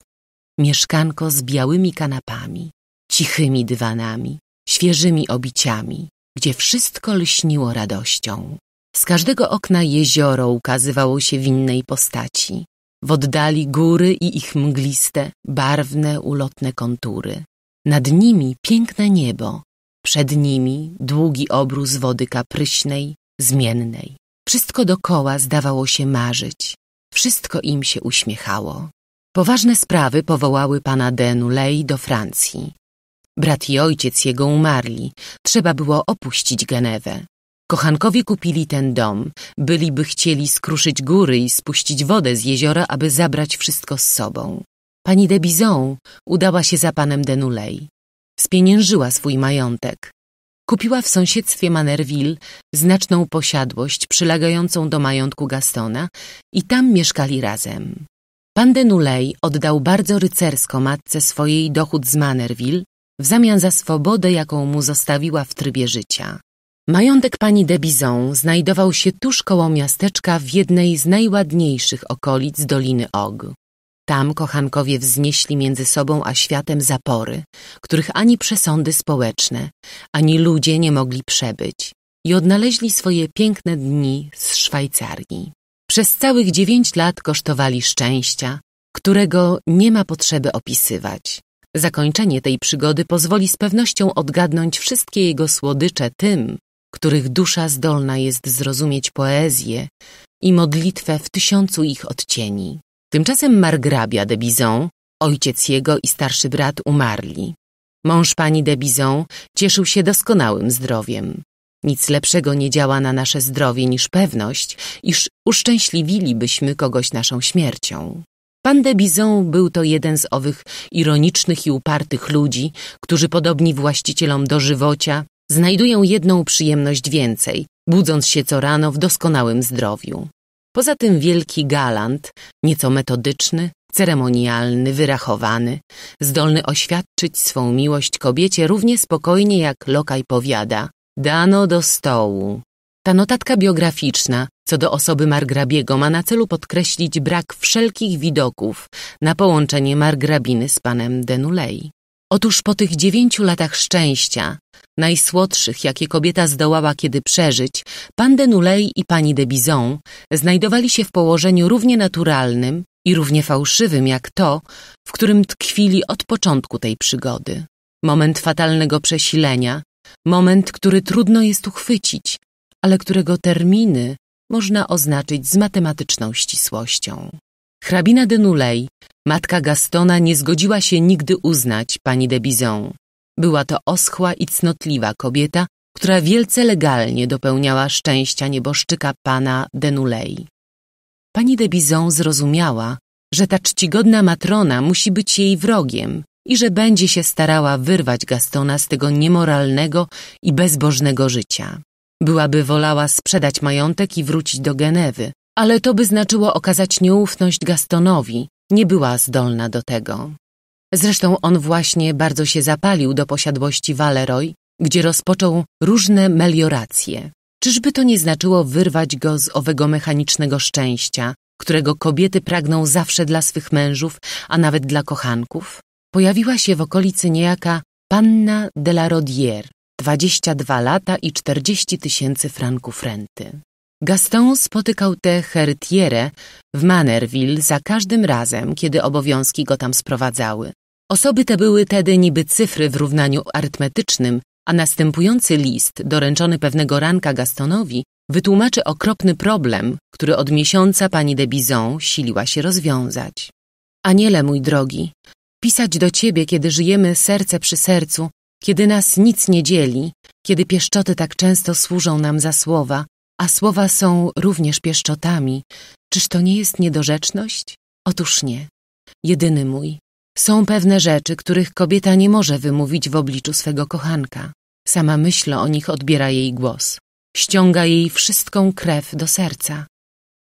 Mieszkanko z białymi kanapami, cichymi dywanami, świeżymi obiciami, gdzie wszystko lśniło radością. Z każdego okna jezioro ukazywało się w innej postaci. W oddali góry i ich mgliste, barwne, ulotne kontury. Nad nimi piękne niebo, przed nimi długi obrus wody kapryśnej, zmiennej. Wszystko dokoła zdawało się marzyć, wszystko im się uśmiechało. Poważne sprawy powołały pana de Nulej do Francji. Brat i ojciec jego umarli, trzeba było opuścić Genewę. Kochankowie kupili ten dom, byliby chcieli skruszyć góry i spuścić wodę z jeziora, aby zabrać wszystko z sobą. Pani de Bizon udała się za panem de Nulej. Spieniężyła swój majątek. Kupiła w sąsiedztwie Manerville znaczną posiadłość przylegającą do majątku Gastona i tam mieszkali razem. Pan de Nulej oddał bardzo rycersko matce swojej dochód z Manerville w zamian za swobodę, jaką mu zostawiła w trybie życia. Majątek pani de Bizon znajdował się tuż koło miasteczka w jednej z najładniejszych okolic Doliny Og. Tam kochankowie wznieśli między sobą a światem zapory, których ani przesądy społeczne, ani ludzie nie mogli przebyć i odnaleźli swoje piękne dni z Szwajcarii. Przez całych dziewięć lat kosztowali szczęścia, którego nie ma potrzeby opisywać. Zakończenie tej przygody pozwoli z pewnością odgadnąć wszystkie jego słodycze tym, których dusza zdolna jest zrozumieć poezję i modlitwę w tysiącu ich odcieni. Tymczasem margrabia de Bizon, ojciec jego i starszy brat umarli. Mąż pani de Bizon cieszył się doskonałym zdrowiem. Nic lepszego nie działa na nasze zdrowie niż pewność, iż uszczęśliwilibyśmy kogoś naszą śmiercią. Pan de Bizon był to jeden z owych ironicznych i upartych ludzi, którzy podobni właścicielom dożywocia znajdują jedną przyjemność więcej, budząc się co rano w doskonałym zdrowiu. Poza tym wielki galant, nieco metodyczny, ceremonialny, wyrachowany, zdolny oświadczyć swą miłość kobiecie równie spokojnie jak lokaj powiada „dano do stołu”. Ta notatka biograficzna co do osoby margrabiego ma na celu podkreślić brak wszelkich widoków na połączenie margrabiny z panem de Nulej. Otóż po tych dziewięciu latach szczęścia, najsłodszych, jakie kobieta zdołała kiedy przeżyć, pan de Nulej i pani de Bizon znajdowali się w położeniu równie naturalnym i równie fałszywym jak to, w którym tkwili od początku tej przygody. Moment fatalnego przesilenia, moment, który trudno jest uchwycić, ale którego terminy można oznaczyć z matematyczną ścisłością. Hrabina de Nulej, matka Gastona, nie zgodziła się nigdy uznać pani de Bizon. Była to oschła i cnotliwa kobieta, która wielce legalnie dopełniała szczęścia nieboszczyka pana de Nulej. Pani de Bizon zrozumiała, że ta czcigodna matrona musi być jej wrogiem i że będzie się starała wyrwać Gastona z tego niemoralnego i bezbożnego życia. Byłaby wolała sprzedać majątek i wrócić do Genewy, ale to by znaczyło okazać nieufność Gastonowi, nie była zdolna do tego. Zresztą on właśnie bardzo się zapalił do posiadłości Valeroy, gdzie rozpoczął różne melioracje. Czyżby to nie znaczyło wyrwać go z owego mechanicznego szczęścia, którego kobiety pragną zawsze dla swych mężów, a nawet dla kochanków? Pojawiła się w okolicy niejaka panna de la Rodière, dwadzieścia dwa lata i czterdzieści tysięcy franków renty. Gaston spotykał tę Hertierę w Manerville za każdym razem, kiedy obowiązki go tam sprowadzały. Osoby te były tedy niby cyfry w równaniu arytmetycznym, a następujący list, doręczony pewnego ranka Gastonowi, wytłumaczy okropny problem, który od miesiąca pani de Bizon siliła się rozwiązać. Aniele mój drogi, pisać do ciebie, kiedy żyjemy serce przy sercu, kiedy nas nic nie dzieli, kiedy pieszczoty tak często służą nam za słowa, a słowa są również pieszczotami. Czyż to nie jest niedorzeczność? Otóż nie. Jedyny mój. Są pewne rzeczy, których kobieta nie może wymówić w obliczu swego kochanka. Sama myśl o nich odbiera jej głos. Ściąga jej wszystką krew do serca.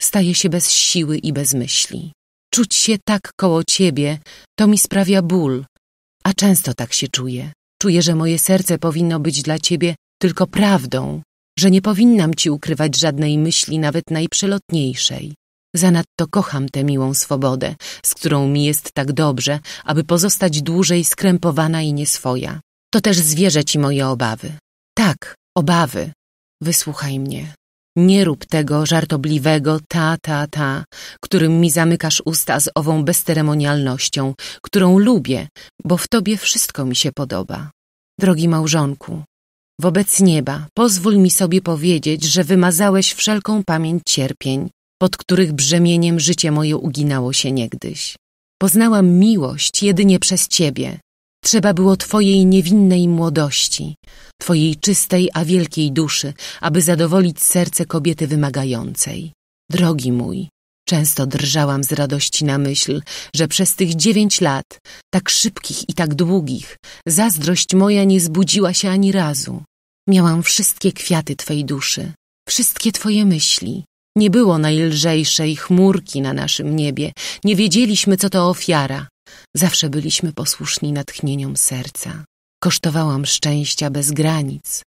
Staje się bez siły i bez myśli. Czuć się tak koło ciebie, to mi sprawia ból. A często tak się czuję. Czuję, że moje serce powinno być dla ciebie tylko prawdą, że nie powinnam ci ukrywać żadnej myśli, nawet najprzelotniejszej. Zanadto kocham tę miłą swobodę, z którą mi jest tak dobrze, aby pozostać dłużej skrępowana i nieswoja. To też zwierzę ci moje obawy. Tak, obawy. Wysłuchaj mnie. Nie rób tego żartobliwego ta, ta, ta, którym mi zamykasz usta z ową bezceremonialnością, którą lubię, bo w tobie wszystko mi się podoba. Drogi małżonku, wobec nieba pozwól mi sobie powiedzieć, że wymazałeś wszelką pamięć cierpień, pod których brzemieniem życie moje uginało się niegdyś. Poznałam miłość jedynie przez ciebie. Trzeba było twojej niewinnej młodości, twojej czystej, a wielkiej duszy, aby zadowolić serce kobiety wymagającej. Drogi mój, często drżałam z radości na myśl, że przez tych dziewięć lat, tak szybkich i tak długich, zazdrość moja nie zbudziła się ani razu. Miałam wszystkie kwiaty twej duszy, wszystkie twoje myśli. Nie było najlżejszej chmurki na naszym niebie, nie wiedzieliśmy, co to ofiara. Zawsze byliśmy posłuszni natchnieniom serca. Kosztowałam szczęścia bez granic.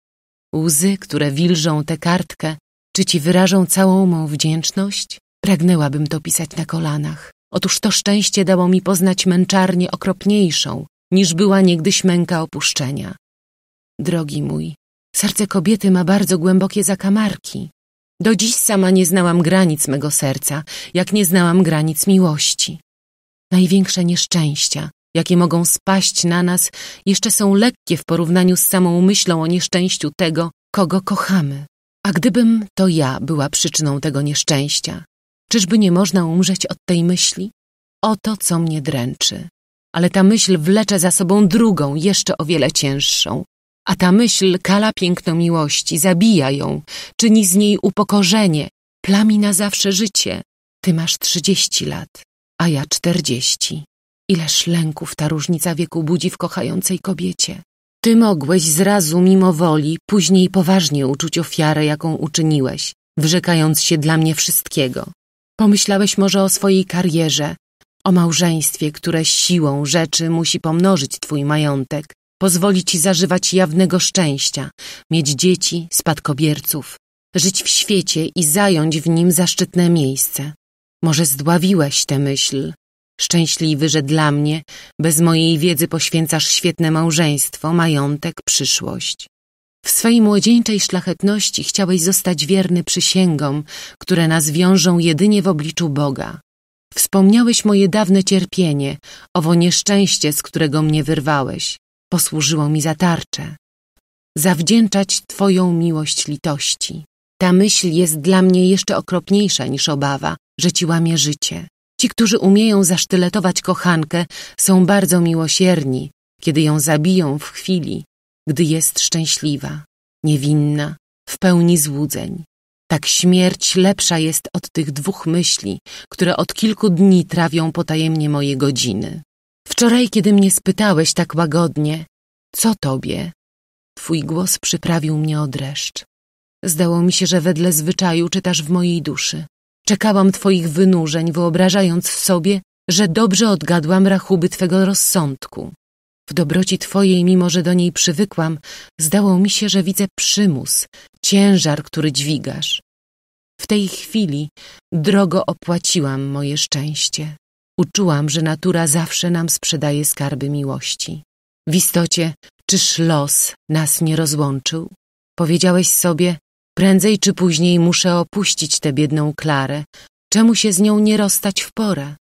Łzy, które wilżą tę kartkę, czy ci wyrażą całą mą wdzięczność? Pragnęłabym to pisać na kolanach. Otóż to szczęście dało mi poznać męczarnię okropniejszą, niż była niegdyś męka opuszczenia. Drogi mój, serce kobiety ma bardzo głębokie zakamarki. Do dziś sama nie znałam granic mego serca, jak nie znałam granic miłości. Największe nieszczęścia, jakie mogą spaść na nas, jeszcze są lekkie w porównaniu z samą myślą o nieszczęściu tego, kogo kochamy. A gdybym to ja była przyczyną tego nieszczęścia, czyżby nie można umrzeć od tej myśli? Oto, co mnie dręczy. Ale ta myśl wlecze za sobą drugą, jeszcze o wiele cięższą. A ta myśl kala piękno miłości, zabija ją, czyni z niej upokorzenie, plami na zawsze życie. Ty masz trzydzieści lat, a ja czterdzieści. Ileż lęków ta różnica wieku budzi w kochającej kobiecie. Ty mogłeś zrazu mimo woli, później poważnie uczuć ofiarę, jaką uczyniłeś, wyrzekając się dla mnie wszystkiego. Pomyślałeś może o swojej karierze, o małżeństwie, które siłą rzeczy musi pomnożyć twój majątek, pozwoli ci zażywać jawnego szczęścia, mieć dzieci, spadkobierców, żyć w świecie i zająć w nim zaszczytne miejsce. Może zdławiłeś tę myśl. Szczęśliwy, że dla mnie, bez mojej wiedzy poświęcasz świetne małżeństwo, majątek, przyszłość. W swej młodzieńczej szlachetności chciałeś zostać wierny przysięgom, które nas wiążą jedynie w obliczu Boga. Wspomniałeś moje dawne cierpienie, owo nieszczęście, z którego mnie wyrwałeś. Posłużyło mi za tarczę. Zawdzięczać twoją miłość litości. Ta myśl jest dla mnie jeszcze okropniejsza niż obawa, że ci łamie życie. Ci, którzy umieją zasztyletować kochankę, są bardzo miłosierni, kiedy ją zabiją w chwili, gdy jest szczęśliwa, niewinna, w pełni złudzeń. Tak śmierć lepsza jest od tych dwóch myśli, które od kilku dni trawią potajemnie moje godziny. Wczoraj, kiedy mnie spytałeś tak łagodnie, co tobie? Twój głos przyprawił mnie o dreszcz. Zdało mi się, że wedle zwyczaju czytasz w mojej duszy. Czekałam twoich wynurzeń, wyobrażając w sobie, że dobrze odgadłam rachuby twego rozsądku. W dobroci twojej, mimo że do niej przywykłam, zdało mi się, że widzę przymus, ciężar, który dźwigasz. W tej chwili drogo opłaciłam moje szczęście. Uczułam, że natura zawsze nam sprzedaje skarby miłości. W istocie, czyż los nas nie rozłączył? Powiedziałeś sobie, prędzej czy później muszę opuścić tę biedną Klarę. Czemu się z nią nie rozstać w porę?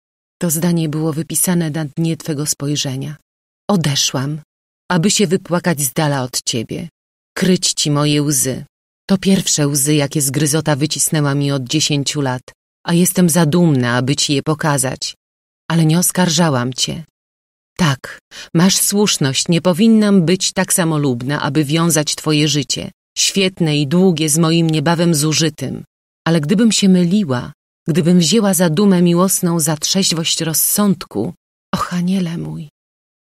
To zdanie było wypisane na dnie twego spojrzenia. Odeszłam, aby się wypłakać z dala od ciebie. Kryć ci moje łzy. To pierwsze łzy, jakie zgryzota wycisnęła mi od dziesięciu lat, a jestem za dumna, aby ci je pokazać. Ale nie oskarżałam cię. Tak, masz słuszność, nie powinnam być tak samolubna, aby wiązać twoje życie, świetne i długie, z moim niebawem zużytym. Ale gdybym się myliła, gdybym wzięła za dumę miłosną, za trzeźwość rozsądku, och, aniele mój,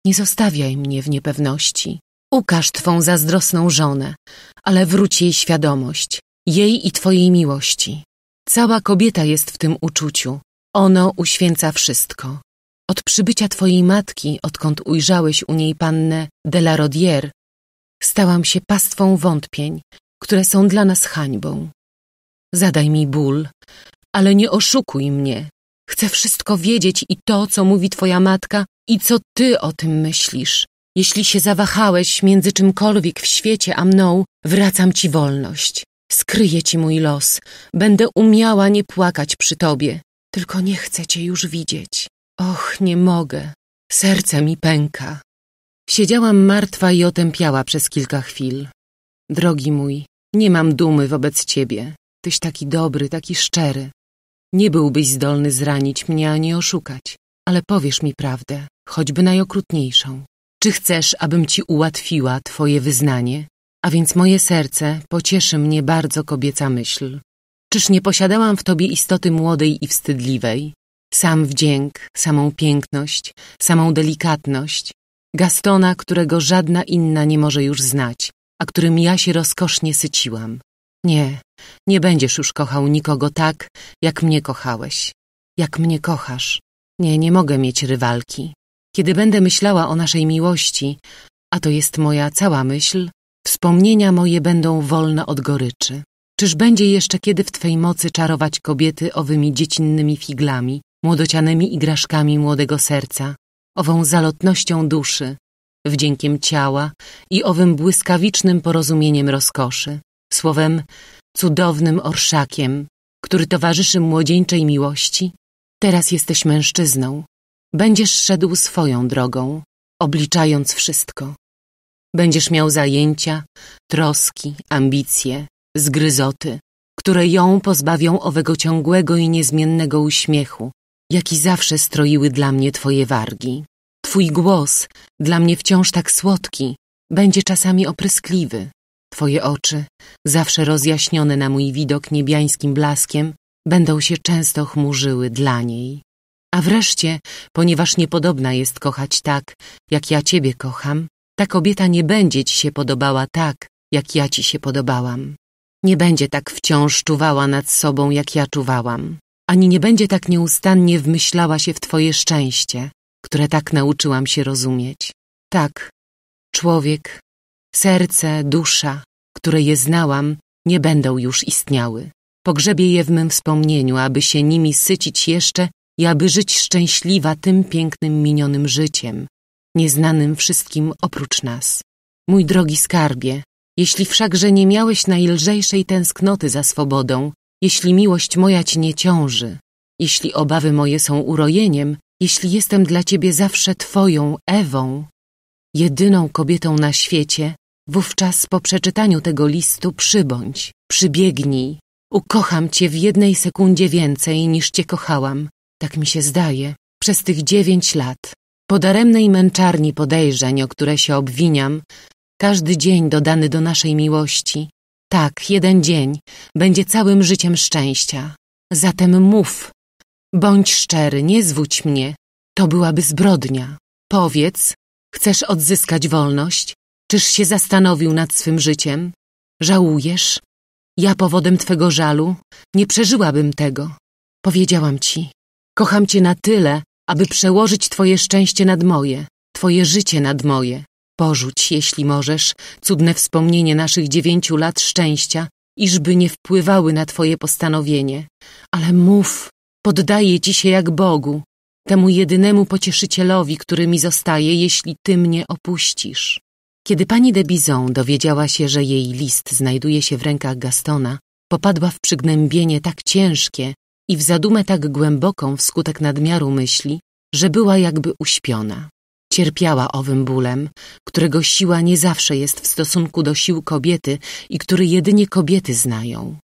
nie zostawiaj mnie w niepewności. Ukaż twą zazdrosną żonę, ale wróć jej świadomość, jej i twojej miłości. Cała kobieta jest w tym uczuciu. Ono uświęca wszystko. Od przybycia twojej matki, odkąd ujrzałeś u niej pannę de la Rodière, stałam się pastwą wątpień, które są dla nas hańbą. Zadaj mi ból, ale nie oszukuj mnie. Chcę wszystko wiedzieć i to, co mówi twoja matka i co ty o tym myślisz. Jeśli się zawahałeś między czymkolwiek w świecie a mną, wracam ci wolność. Skryję ci mój los. Będę umiała nie płakać przy tobie. Tylko nie chcę cię już widzieć. Och, nie mogę. Serce mi pęka. Siedziałam martwa i otępiała przez kilka chwil. Drogi mój, nie mam dumy wobec ciebie. Tyś taki dobry, taki szczery. Nie byłbyś zdolny zranić mnie ani oszukać. Ale powiesz mi prawdę, choćby najokrutniejszą. Czy chcesz, abym ci ułatwiła twoje wyznanie? A więc moje serce, pocieszy mnie bardzo kobieca myśl. Czyż nie posiadałam w tobie istoty młodej i wstydliwej? Sam wdzięk, samą piękność, samą delikatność. Gastona, którego żadna inna nie może już znać, a którym ja się rozkosznie syciłam. Nie, nie będziesz już kochał nikogo tak, jak mnie kochałeś. Jak mnie kochasz. Nie, nie mogę mieć rywalki. Kiedy będę myślała o naszej miłości, a to jest moja cała myśl, wspomnienia moje będą wolne od goryczy. Czyż będzie jeszcze kiedy w twej mocy czarować kobiety owymi dziecinnymi figlami, młodocianymi igraszkami młodego serca, ową zalotnością duszy, wdziękiem ciała i owym błyskawicznym porozumieniem rozkoszy, słowem cudownym orszakiem, który towarzyszy młodzieńczej miłości? Teraz jesteś mężczyzną. Będziesz szedł swoją drogą, obliczając wszystko. Będziesz miał zajęcia, troski, ambicje, zgryzoty, które ją pozbawią owego ciągłego i niezmiennego uśmiechu, jaki zawsze stroiły dla mnie twoje wargi. Twój głos, dla mnie wciąż tak słodki, będzie czasami opryskliwy. Twoje oczy, zawsze rozjaśnione na mój widok niebiańskim blaskiem, będą się często chmurzyły dla niej. A wreszcie, ponieważ niepodobna jest kochać tak, jak ja ciebie kocham, ta kobieta nie będzie ci się podobała tak, jak ja ci się podobałam. Nie będzie tak wciąż czuwała nad sobą, jak ja czuwałam. Ani nie będzie tak nieustannie wmyślała się w twoje szczęście, które tak nauczyłam się rozumieć. Tak, człowiek, serce, dusza, które je znałam, nie będą już istniały. Pogrzebię je w mym wspomnieniu, aby się nimi sycić jeszcze i aby żyć szczęśliwa tym pięknym minionym życiem, nieznanym wszystkim oprócz nas. Mój drogi skarbie, jeśli wszakże nie miałeś najlżejszej tęsknoty za swobodą, jeśli miłość moja ci nie ciąży, jeśli obawy moje są urojeniem, jeśli jestem dla ciebie zawsze twoją Ewą, jedyną kobietą na świecie, wówczas po przeczytaniu tego listu przybądź, przybiegnij. Ukocham cię w jednej sekundzie więcej niż cię kochałam. Tak mi się zdaje, przez tych dziewięć lat, po daremnej męczarni podejrzeń, o które się obwiniam, każdy dzień dodany do naszej miłości, tak, jeden dzień, będzie całym życiem szczęścia. Zatem mów, bądź szczery, nie zwódź mnie, to byłaby zbrodnia. Powiedz, chcesz odzyskać wolność? Czyż się zastanowił nad swym życiem? Żałujesz? Ja powodem twego żalu nie przeżyłabym tego. Powiedziałam ci, kocham cię na tyle, aby przełożyć twoje szczęście nad moje, twoje życie nad moje. Porzuć, jeśli możesz, cudne wspomnienie naszych dziewięciu lat szczęścia, iżby nie wpływały na twoje postanowienie. Ale mów, poddaję ci się jak Bogu, temu jedynemu pocieszycielowi, który mi zostaje, jeśli ty mnie opuścisz. Kiedy pani de Bizon dowiedziała się, że jej list znajduje się w rękach Gastona, popadła w przygnębienie tak ciężkie i w zadumę tak głęboką wskutek nadmiaru myśli, że była jakby uśpiona. Cierpiała owym bólem, którego siła nie zawsze jest w stosunku do sił kobiety i który jedynie kobiety znają.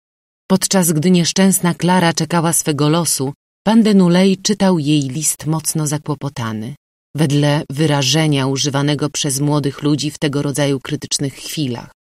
Podczas gdy nieszczęsna Klara czekała swego losu, pan de Nulley czytał jej list mocno zakłopotany. Wedle wyrażenia używanego przez młodych ludzi w tego rodzaju krytycznych chwilach.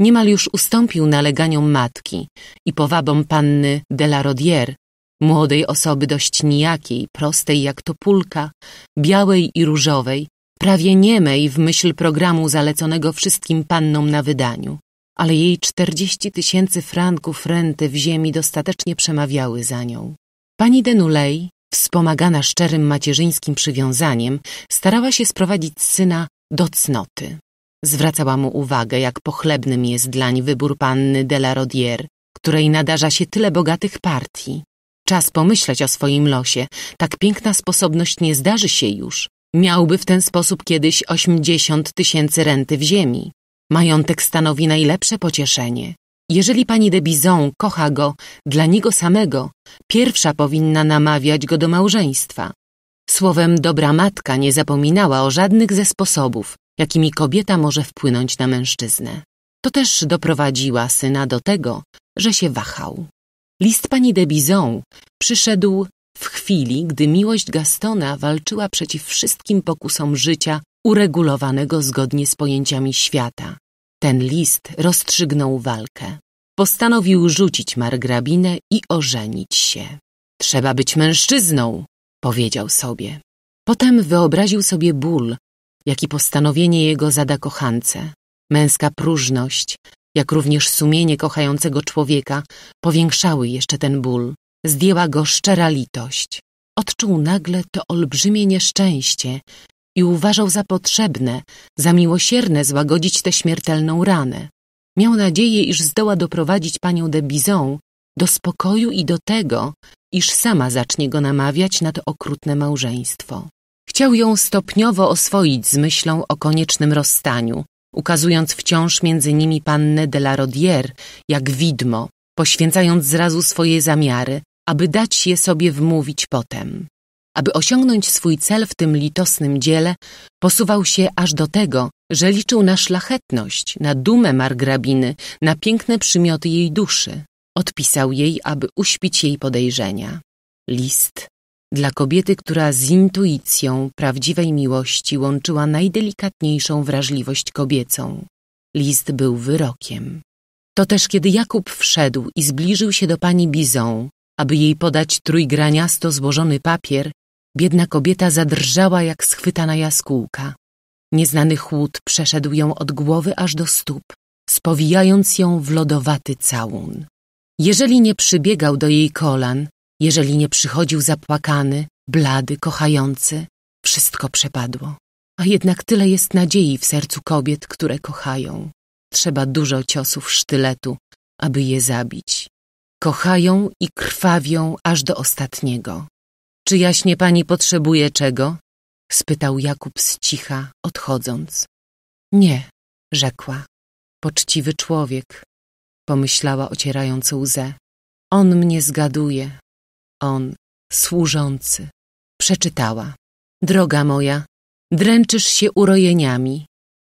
Niemal już ustąpił naleganiom matki i powabom panny de la Rodière, młodej osoby dość nijakiej, prostej jak topólka, białej i różowej, prawie niemej w myśl programu zaleconego wszystkim pannom na wydaniu, ale jej czterdzieści tysięcy franków renty w ziemi dostatecznie przemawiały za nią. Pani de Nulley, wspomagana szczerym macierzyńskim przywiązaniem, starała się sprowadzić syna do cnoty. Zwracała mu uwagę, jak pochlebnym jest dlań wybór panny de la Rodière, której nadarza się tyle bogatych partii. Czas pomyśleć o swoim losie, tak piękna sposobność nie zdarzy się już. Miałby w ten sposób kiedyś osiemdziesiąt tysięcy renty w ziemi. Majątek stanowi najlepsze pocieszenie. Jeżeli pani de Bizon kocha go dla niego samego, pierwsza powinna namawiać go do małżeństwa. Słowem, dobra matka nie zapominała o żadnych ze sposobów, jakimi kobieta może wpłynąć na mężczyznę. To też doprowadziła syna do tego, że się wahał. List pani de Bizon przyszedł w chwili, gdy miłość Gastona walczyła przeciw wszystkim pokusom życia uregulowanego zgodnie z pojęciami świata. Ten list rozstrzygnął walkę. Postanowił rzucić margrabinę i ożenić się. Trzeba być mężczyzną, powiedział sobie. Potem wyobraził sobie ból, jaki postanowienie jego zada kochance. Męska próżność, jak również sumienie kochającego człowieka, powiększały jeszcze ten ból. Zdjęła go szczera litość. Odczuł nagle to olbrzymie nieszczęście i uważał za potrzebne, za miłosierne złagodzić tę śmiertelną ranę. Miał nadzieję, iż zdoła doprowadzić panią de Bizon do spokoju i do tego, iż sama zacznie go namawiać na to okrutne małżeństwo. Chciał ją stopniowo oswoić z myślą o koniecznym rozstaniu, ukazując wciąż między nimi pannę de la Rodière jak widmo, poświęcając zrazu swoje zamiary, aby dać je sobie wmówić potem. Aby osiągnąć swój cel w tym litosnym dziele, posuwał się aż do tego, że liczył na szlachetność, na dumę margrabiny, na piękne przymioty jej duszy. Odpisał jej, aby uśpić jej podejrzenia. List dla kobiety, która z intuicją prawdziwej miłości łączyła najdelikatniejszą wrażliwość kobiecą. List był wyrokiem. To też kiedy Jakub wszedł i zbliżył się do pani Bizon, aby jej podać trójgraniasto złożony papier, biedna kobieta zadrżała jak schwytana jaskółka. Nieznany chłód przeszedł ją od głowy aż do stóp, spowijając ją w lodowaty całun. Jeżeli nie przybiegał do jej kolan, jeżeli nie przychodził zapłakany, blady, kochający, wszystko przepadło. A jednak tyle jest nadziei w sercu kobiet, które kochają. Trzeba dużo ciosów sztyletu, aby je zabić. Kochają i krwawią aż do ostatniego. Czy jaśnie pani potrzebuje czego? Spytał Jakub z cicha, odchodząc. Nie, rzekła. Poczciwy człowiek, pomyślała ocierając łzę. On mnie zgaduje. On, służący. Przeczytała. Droga moja, dręczysz się urojeniami.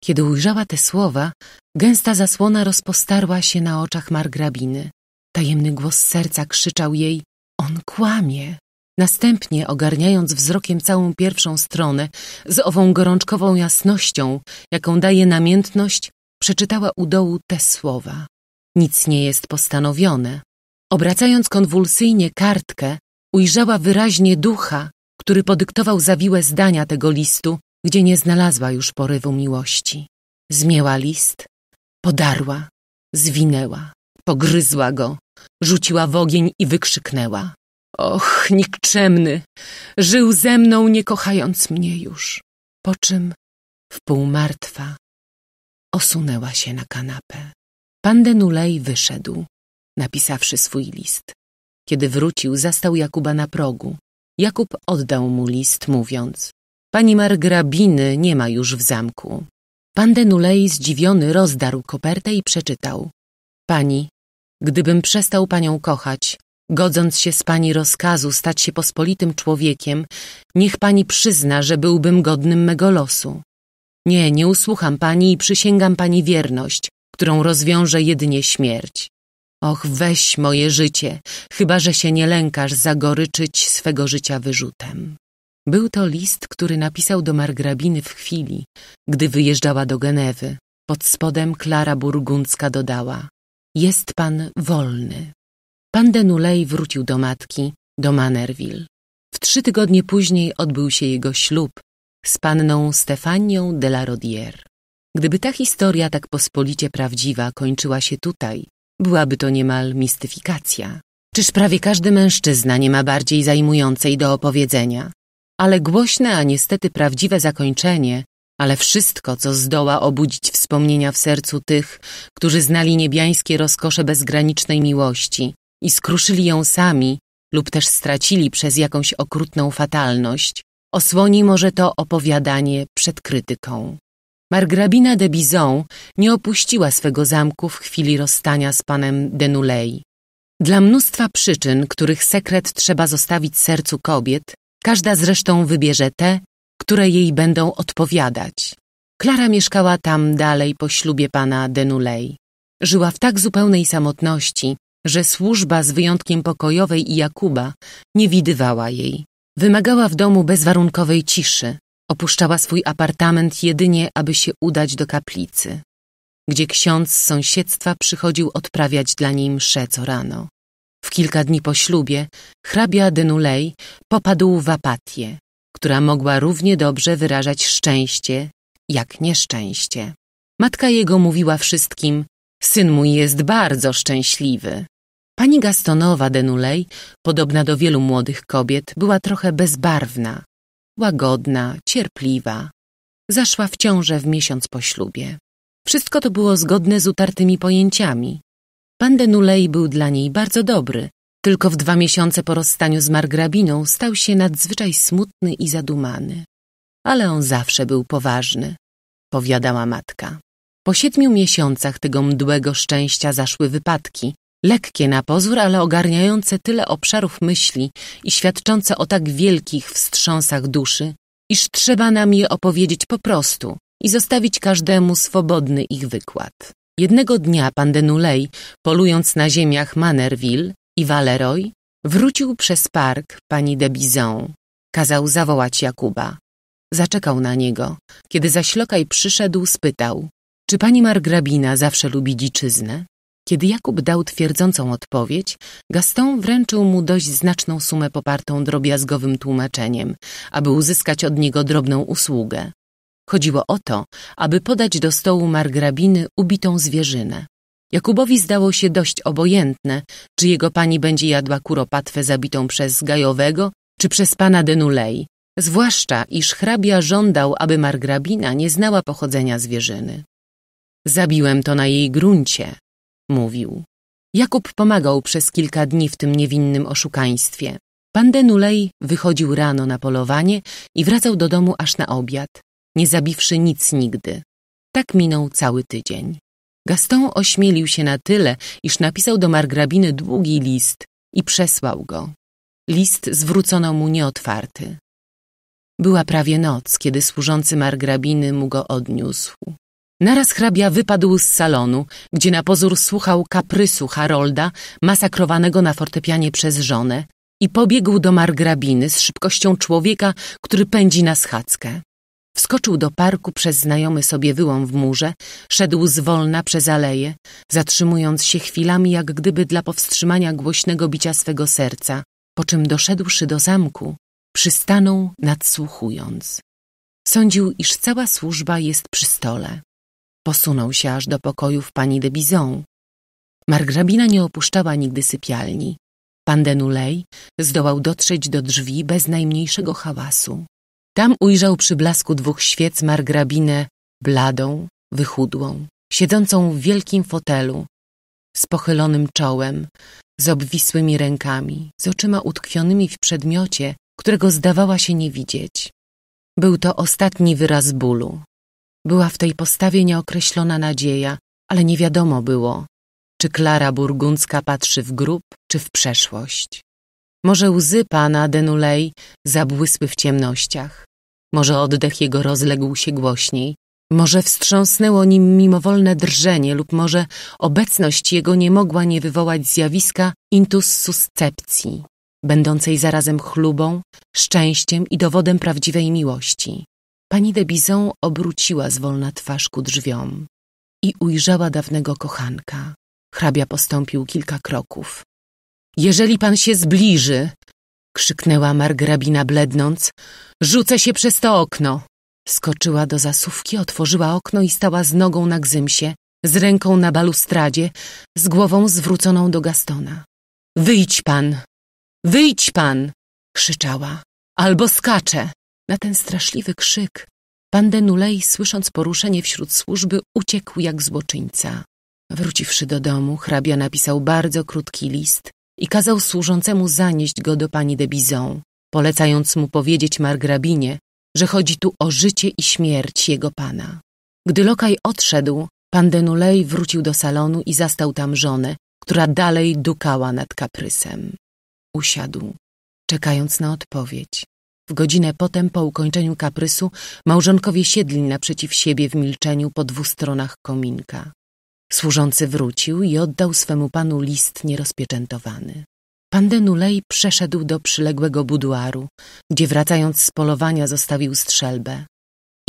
Kiedy ujrzała te słowa, gęsta zasłona rozpostarła się na oczach margrabiny. Tajemny głos serca krzyczał jej – on kłamie. Następnie, ogarniając wzrokiem całą pierwszą stronę, z ową gorączkową jasnością, jaką daje namiętność, przeczytała u dołu te słowa. Nic nie jest postanowione. Obracając konwulsyjnie kartkę, ujrzała wyraźnie ducha, który podyktował zawiłe zdania tego listu, gdzie nie znalazła już porywu miłości. Zmięła list, podarła, zwinęła, pogryzła go, rzuciła w ogień i wykrzyknęła: och, nikczemny, żył ze mną, nie kochając mnie już. Po czym, wpół martwa, osunęła się na kanapę. Pan Denulej wyszedł, napisawszy swój list. Kiedy wrócił, zastał Jakuba na progu. Jakub oddał mu list, mówiąc: pani margrabiny nie ma już w zamku. Pan Denulej zdziwiony rozdarł kopertę i przeczytał: pani, gdybym przestał panią kochać, godząc się z pani rozkazu stać się pospolitym człowiekiem, niech pani przyzna, że byłbym godnym mego losu. Nie, nie usłucham pani i przysięgam pani wierność, którą rozwiąże jedynie śmierć. Och, weź moje życie, chyba że się nie lękasz zagoryczyć swego życia wyrzutem. Był to list, który napisał do margrabiny w chwili, gdy wyjeżdżała do Genewy. Pod spodem Klara Burgundzka dodała: jest pan wolny. Pan Denulej wrócił do matki, do Manerville. W trzy tygodnie później odbył się jego ślub z panną Stefanią de la Rodière. Gdyby ta historia tak pospolicie prawdziwa kończyła się tutaj, byłaby to niemal mistyfikacja. Czyż prawie każdy mężczyzna nie ma bardziej zajmującej do opowiedzenia? Ale głośne, a niestety prawdziwe zakończenie, ale wszystko, co zdoła obudzić wspomnienia w sercu tych, którzy znali niebiańskie rozkosze bezgranicznej miłości i skruszyli ją sami lub też stracili przez jakąś okrutną fatalność, osłoni może to opowiadanie przed krytyką. Margrabina de Bizon nie opuściła swego zamku w chwili rozstania z panem Denulej. Dla mnóstwa przyczyn, których sekret trzeba zostawić sercu kobiet, każda zresztą wybierze te, które jej będą odpowiadać. Klara mieszkała tam dalej po ślubie pana Denulej. Żyła w tak zupełnej samotności, że służba z wyjątkiem pokojowej i Jakuba nie widywała jej. Wymagała w domu bezwarunkowej ciszy. Opuszczała swój apartament jedynie, aby się udać do kaplicy, gdzie ksiądz z sąsiedztwa przychodził odprawiać dla niej mszę co rano. W kilka dni po ślubie hrabia Denulej popadł w apatię, która mogła równie dobrze wyrażać szczęście, jak nieszczęście. Matka jego mówiła wszystkim: syn mój jest bardzo szczęśliwy. Pani Gastonowa Denulej, podobna do wielu młodych kobiet, była trochę bezbarwna, łagodna, cierpliwa. Zaszła w ciążę w miesiąc po ślubie. Wszystko to było zgodne z utartymi pojęciami. Pan Denulej był dla niej bardzo dobry, tylko w dwa miesiące po rozstaniu z margrabiną stał się nadzwyczaj smutny i zadumany. Ale on zawsze był poważny, powiadała matka. Po siedmiu miesiącach tego mdłego szczęścia zaszły wypadki, lekkie na pozór, ale ogarniające tyle obszarów myśli i świadczące o tak wielkich wstrząsach duszy, iż trzeba nam je opowiedzieć po prostu i zostawić każdemu swobodny ich wykład. Jednego dnia pan Denulej, polując na ziemiach Manerville i Valeroy, wrócił przez park pani de Bizon. Kazał zawołać Jakuba. Zaczekał na niego. Kiedy zaś lokaj przyszedł, spytał: czy pani margrabina zawsze lubi dziczyznę? Kiedy Jakub dał twierdzącą odpowiedź, Gaston wręczył mu dość znaczną sumę popartą drobiazgowym tłumaczeniem, aby uzyskać od niego drobną usługę. Chodziło o to, aby podać do stołu margrabiny ubitą zwierzynę. Jakubowi zdało się dość obojętne, czy jego pani będzie jadła kuropatwę zabitą przez Gajowego, czy przez pana Denulej, zwłaszcza iż hrabia żądał, aby margrabina nie znała pochodzenia zwierzyny. Zabiłem to na jej gruncie, mówił. Jakub pomagał przez kilka dni w tym niewinnym oszukaństwie. Pan Denulej wychodził rano na polowanie i wracał do domu aż na obiad, nie zabiwszy nic nigdy. Tak minął cały tydzień. Gaston ośmielił się na tyle, iż napisał do margrabiny długi list i przesłał go. List zwrócono mu nieotwarty. Była prawie noc, kiedy służący margrabiny mu go odniósł. Naraz hrabia wypadł z salonu, gdzie na pozór słuchał kaprysu Harolda, masakrowanego na fortepianie przez żonę, i pobiegł do margrabiny z szybkością człowieka, który pędzi na schadzkę. Wskoczył do parku przez znajomy sobie wyłom w murze, szedł zwolna przez aleję, zatrzymując się chwilami jak gdyby dla powstrzymania głośnego bicia swego serca, po czym doszedłszy do zamku, przystanął, nadsłuchując. Sądził, iż cała służba jest przy stole. Posunął się aż do pokojów pani de Bizon. Margrabina nie opuszczała nigdy sypialni. Pan de Nulej zdołał dotrzeć do drzwi bez najmniejszego hałasu. Tam ujrzał przy blasku dwóch świec margrabinę bladą, wychudłą, siedzącą w wielkim fotelu, z pochylonym czołem, z obwisłymi rękami, z oczyma utkwionymi w przedmiocie, którego zdawała się nie widzieć. Był to ostatni wyraz bólu. Była w tej postawie nieokreślona nadzieja, ale nie wiadomo było, czy Klara Burgundzka patrzy w grób, czy w przeszłość. Może łzy pana de Nulej zabłysły w ciemnościach. Może oddech jego rozległ się głośniej. Może wstrząsnęło nim mimowolne drżenie lub może obecność jego nie mogła nie wywołać zjawiska intussuscepcji, będącej zarazem chlubą, szczęściem i dowodem prawdziwej miłości. Pani de Bizon obróciła zwolna twarz ku drzwiom i ujrzała dawnego kochanka. Hrabia postąpił kilka kroków. — Jeżeli pan się zbliży — krzyknęła margrabina blednąc — rzucę się przez to okno. Skoczyła do zasówki, otworzyła okno i stała z nogą na gzymsie, z ręką na balustradzie, z głową zwróconą do Gastona. — Wyjdź pan! Wyjdź pan! — krzyczała. — Albo skaczę! Na ten straszliwy krzyk pan de Nulej, słysząc poruszenie wśród służby, uciekł jak złoczyńca. Wróciwszy do domu, hrabia napisał bardzo krótki list i kazał służącemu zanieść go do pani de Bizon, polecając mu powiedzieć margrabinie, że chodzi tu o życie i śmierć jego pana. Gdy lokaj odszedł, pan de Nulej wrócił do salonu i zastał tam żonę, która dalej dukała nad kaprysem. Usiadł, czekając na odpowiedź. W godzinę potem, po ukończeniu kaprysu, małżonkowie siedli naprzeciw siebie w milczeniu po dwóch stronach kominka. Służący wrócił i oddał swemu panu list nierozpieczętowany. Pan de Nulej przeszedł do przyległego buduaru, gdzie wracając z polowania zostawił strzelbę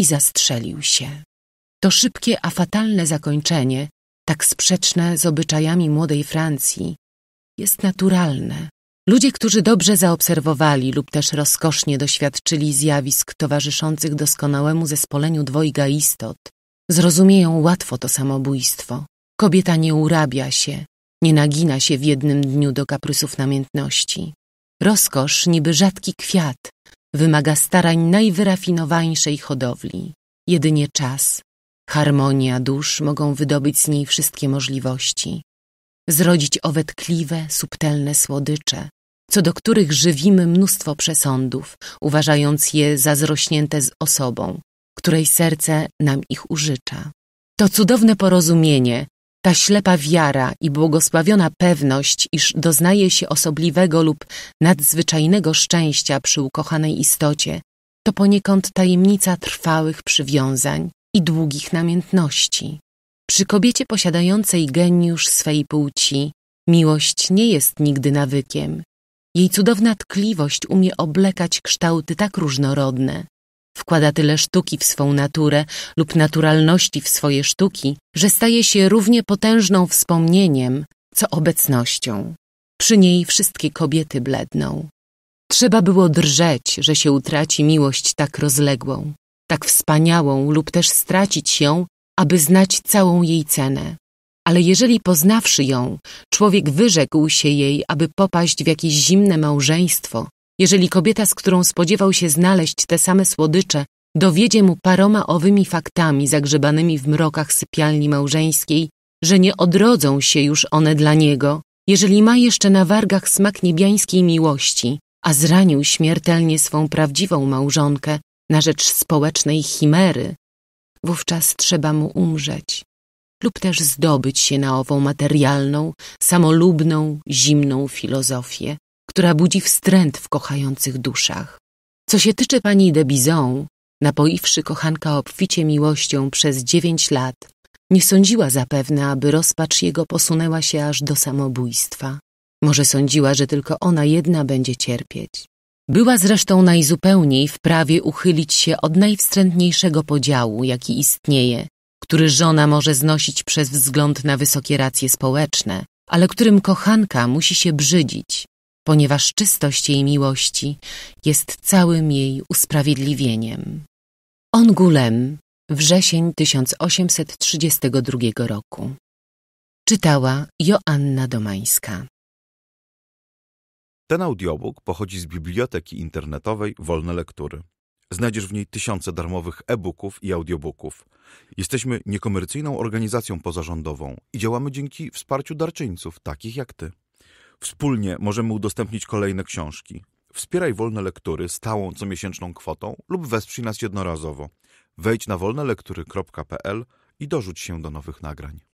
i zastrzelił się. To szybkie, a fatalne zakończenie, tak sprzeczne z obyczajami młodej Francji, jest naturalne. Ludzie, którzy dobrze zaobserwowali lub też rozkosznie doświadczyli zjawisk towarzyszących doskonałemu zespoleniu dwojga istot, zrozumieją łatwo to samobójstwo. Kobieta nie urabia się, nie nagina się w jednym dniu do kaprysów namiętności. Rozkosz, niby rzadki kwiat, wymaga starań najwyrafinowańszej hodowli. Jedynie czas, harmonia dusz mogą wydobyć z niej wszystkie możliwości. Zrodzić owe tkliwe, subtelne słodycze, co do których żywimy mnóstwo przesądów, uważając je za zrośnięte z osobą, której serce nam ich użycza. To cudowne porozumienie, ta ślepa wiara i błogosławiona pewność, iż doznaje się osobliwego lub nadzwyczajnego szczęścia przy ukochanej istocie, to poniekąd tajemnica trwałych przywiązań i długich namiętności. Przy kobiecie posiadającej geniusz swej płci miłość nie jest nigdy nawykiem. Jej cudowna tkliwość umie oblekać kształty tak różnorodne. Wkłada tyle sztuki w swą naturę lub naturalności w swoje sztuki, że staje się równie potężną wspomnieniem, co obecnością. Przy niej wszystkie kobiety bledną. Trzeba było drżeć, że się utraci miłość tak rozległą, tak wspaniałą lub też stracić ją, aby znać całą jej cenę. Ale jeżeli poznawszy ją, człowiek wyrzekł się jej, aby popaść w jakieś zimne małżeństwo, jeżeli kobieta, z którą spodziewał się znaleźć te same słodycze, dowiedzie mu paroma owymi faktami zagrzebanymi w mrokach sypialni małżeńskiej, że nie odrodzą się już one dla niego, jeżeli ma jeszcze na wargach smak niebiańskiej miłości, a zranił śmiertelnie swą prawdziwą małżonkę na rzecz społecznej chimery, wówczas trzeba mu umrzeć lub też zdobyć się na ową materialną, samolubną, zimną filozofię, która budzi wstręt w kochających duszach. Co się tyczy pani de Bizon, napoiwszy kochanka obficie miłością przez dziewięć lat, nie sądziła zapewne, aby rozpacz jego posunęła się aż do samobójstwa. Może sądziła, że tylko ona jedna będzie cierpieć. Była zresztą najzupełniej w prawie uchylić się od najwstrętniejszego podziału, jaki istnieje, który żona może znosić przez wzgląd na wysokie racje społeczne, ale którym kochanka musi się brzydzić, ponieważ czystość jej miłości jest całym jej usprawiedliwieniem. Ongulem, wrzesień tysiąc osiemset trzydziestego drugiego roku. Czytała Joanna Domańska. Ten audiobook pochodzi z biblioteki internetowej Wolne Lektury. Znajdziesz w niej tysiące darmowych e-booków i audiobooków. Jesteśmy niekomercyjną organizacją pozarządową i działamy dzięki wsparciu darczyńców, takich jak ty. Wspólnie możemy udostępnić kolejne książki. Wspieraj Wolne Lektury stałą comiesięczną kwotą lub wesprzyj nas jednorazowo. Wejdź na wolnelektury kropka p l i dorzuć się do nowych nagrań.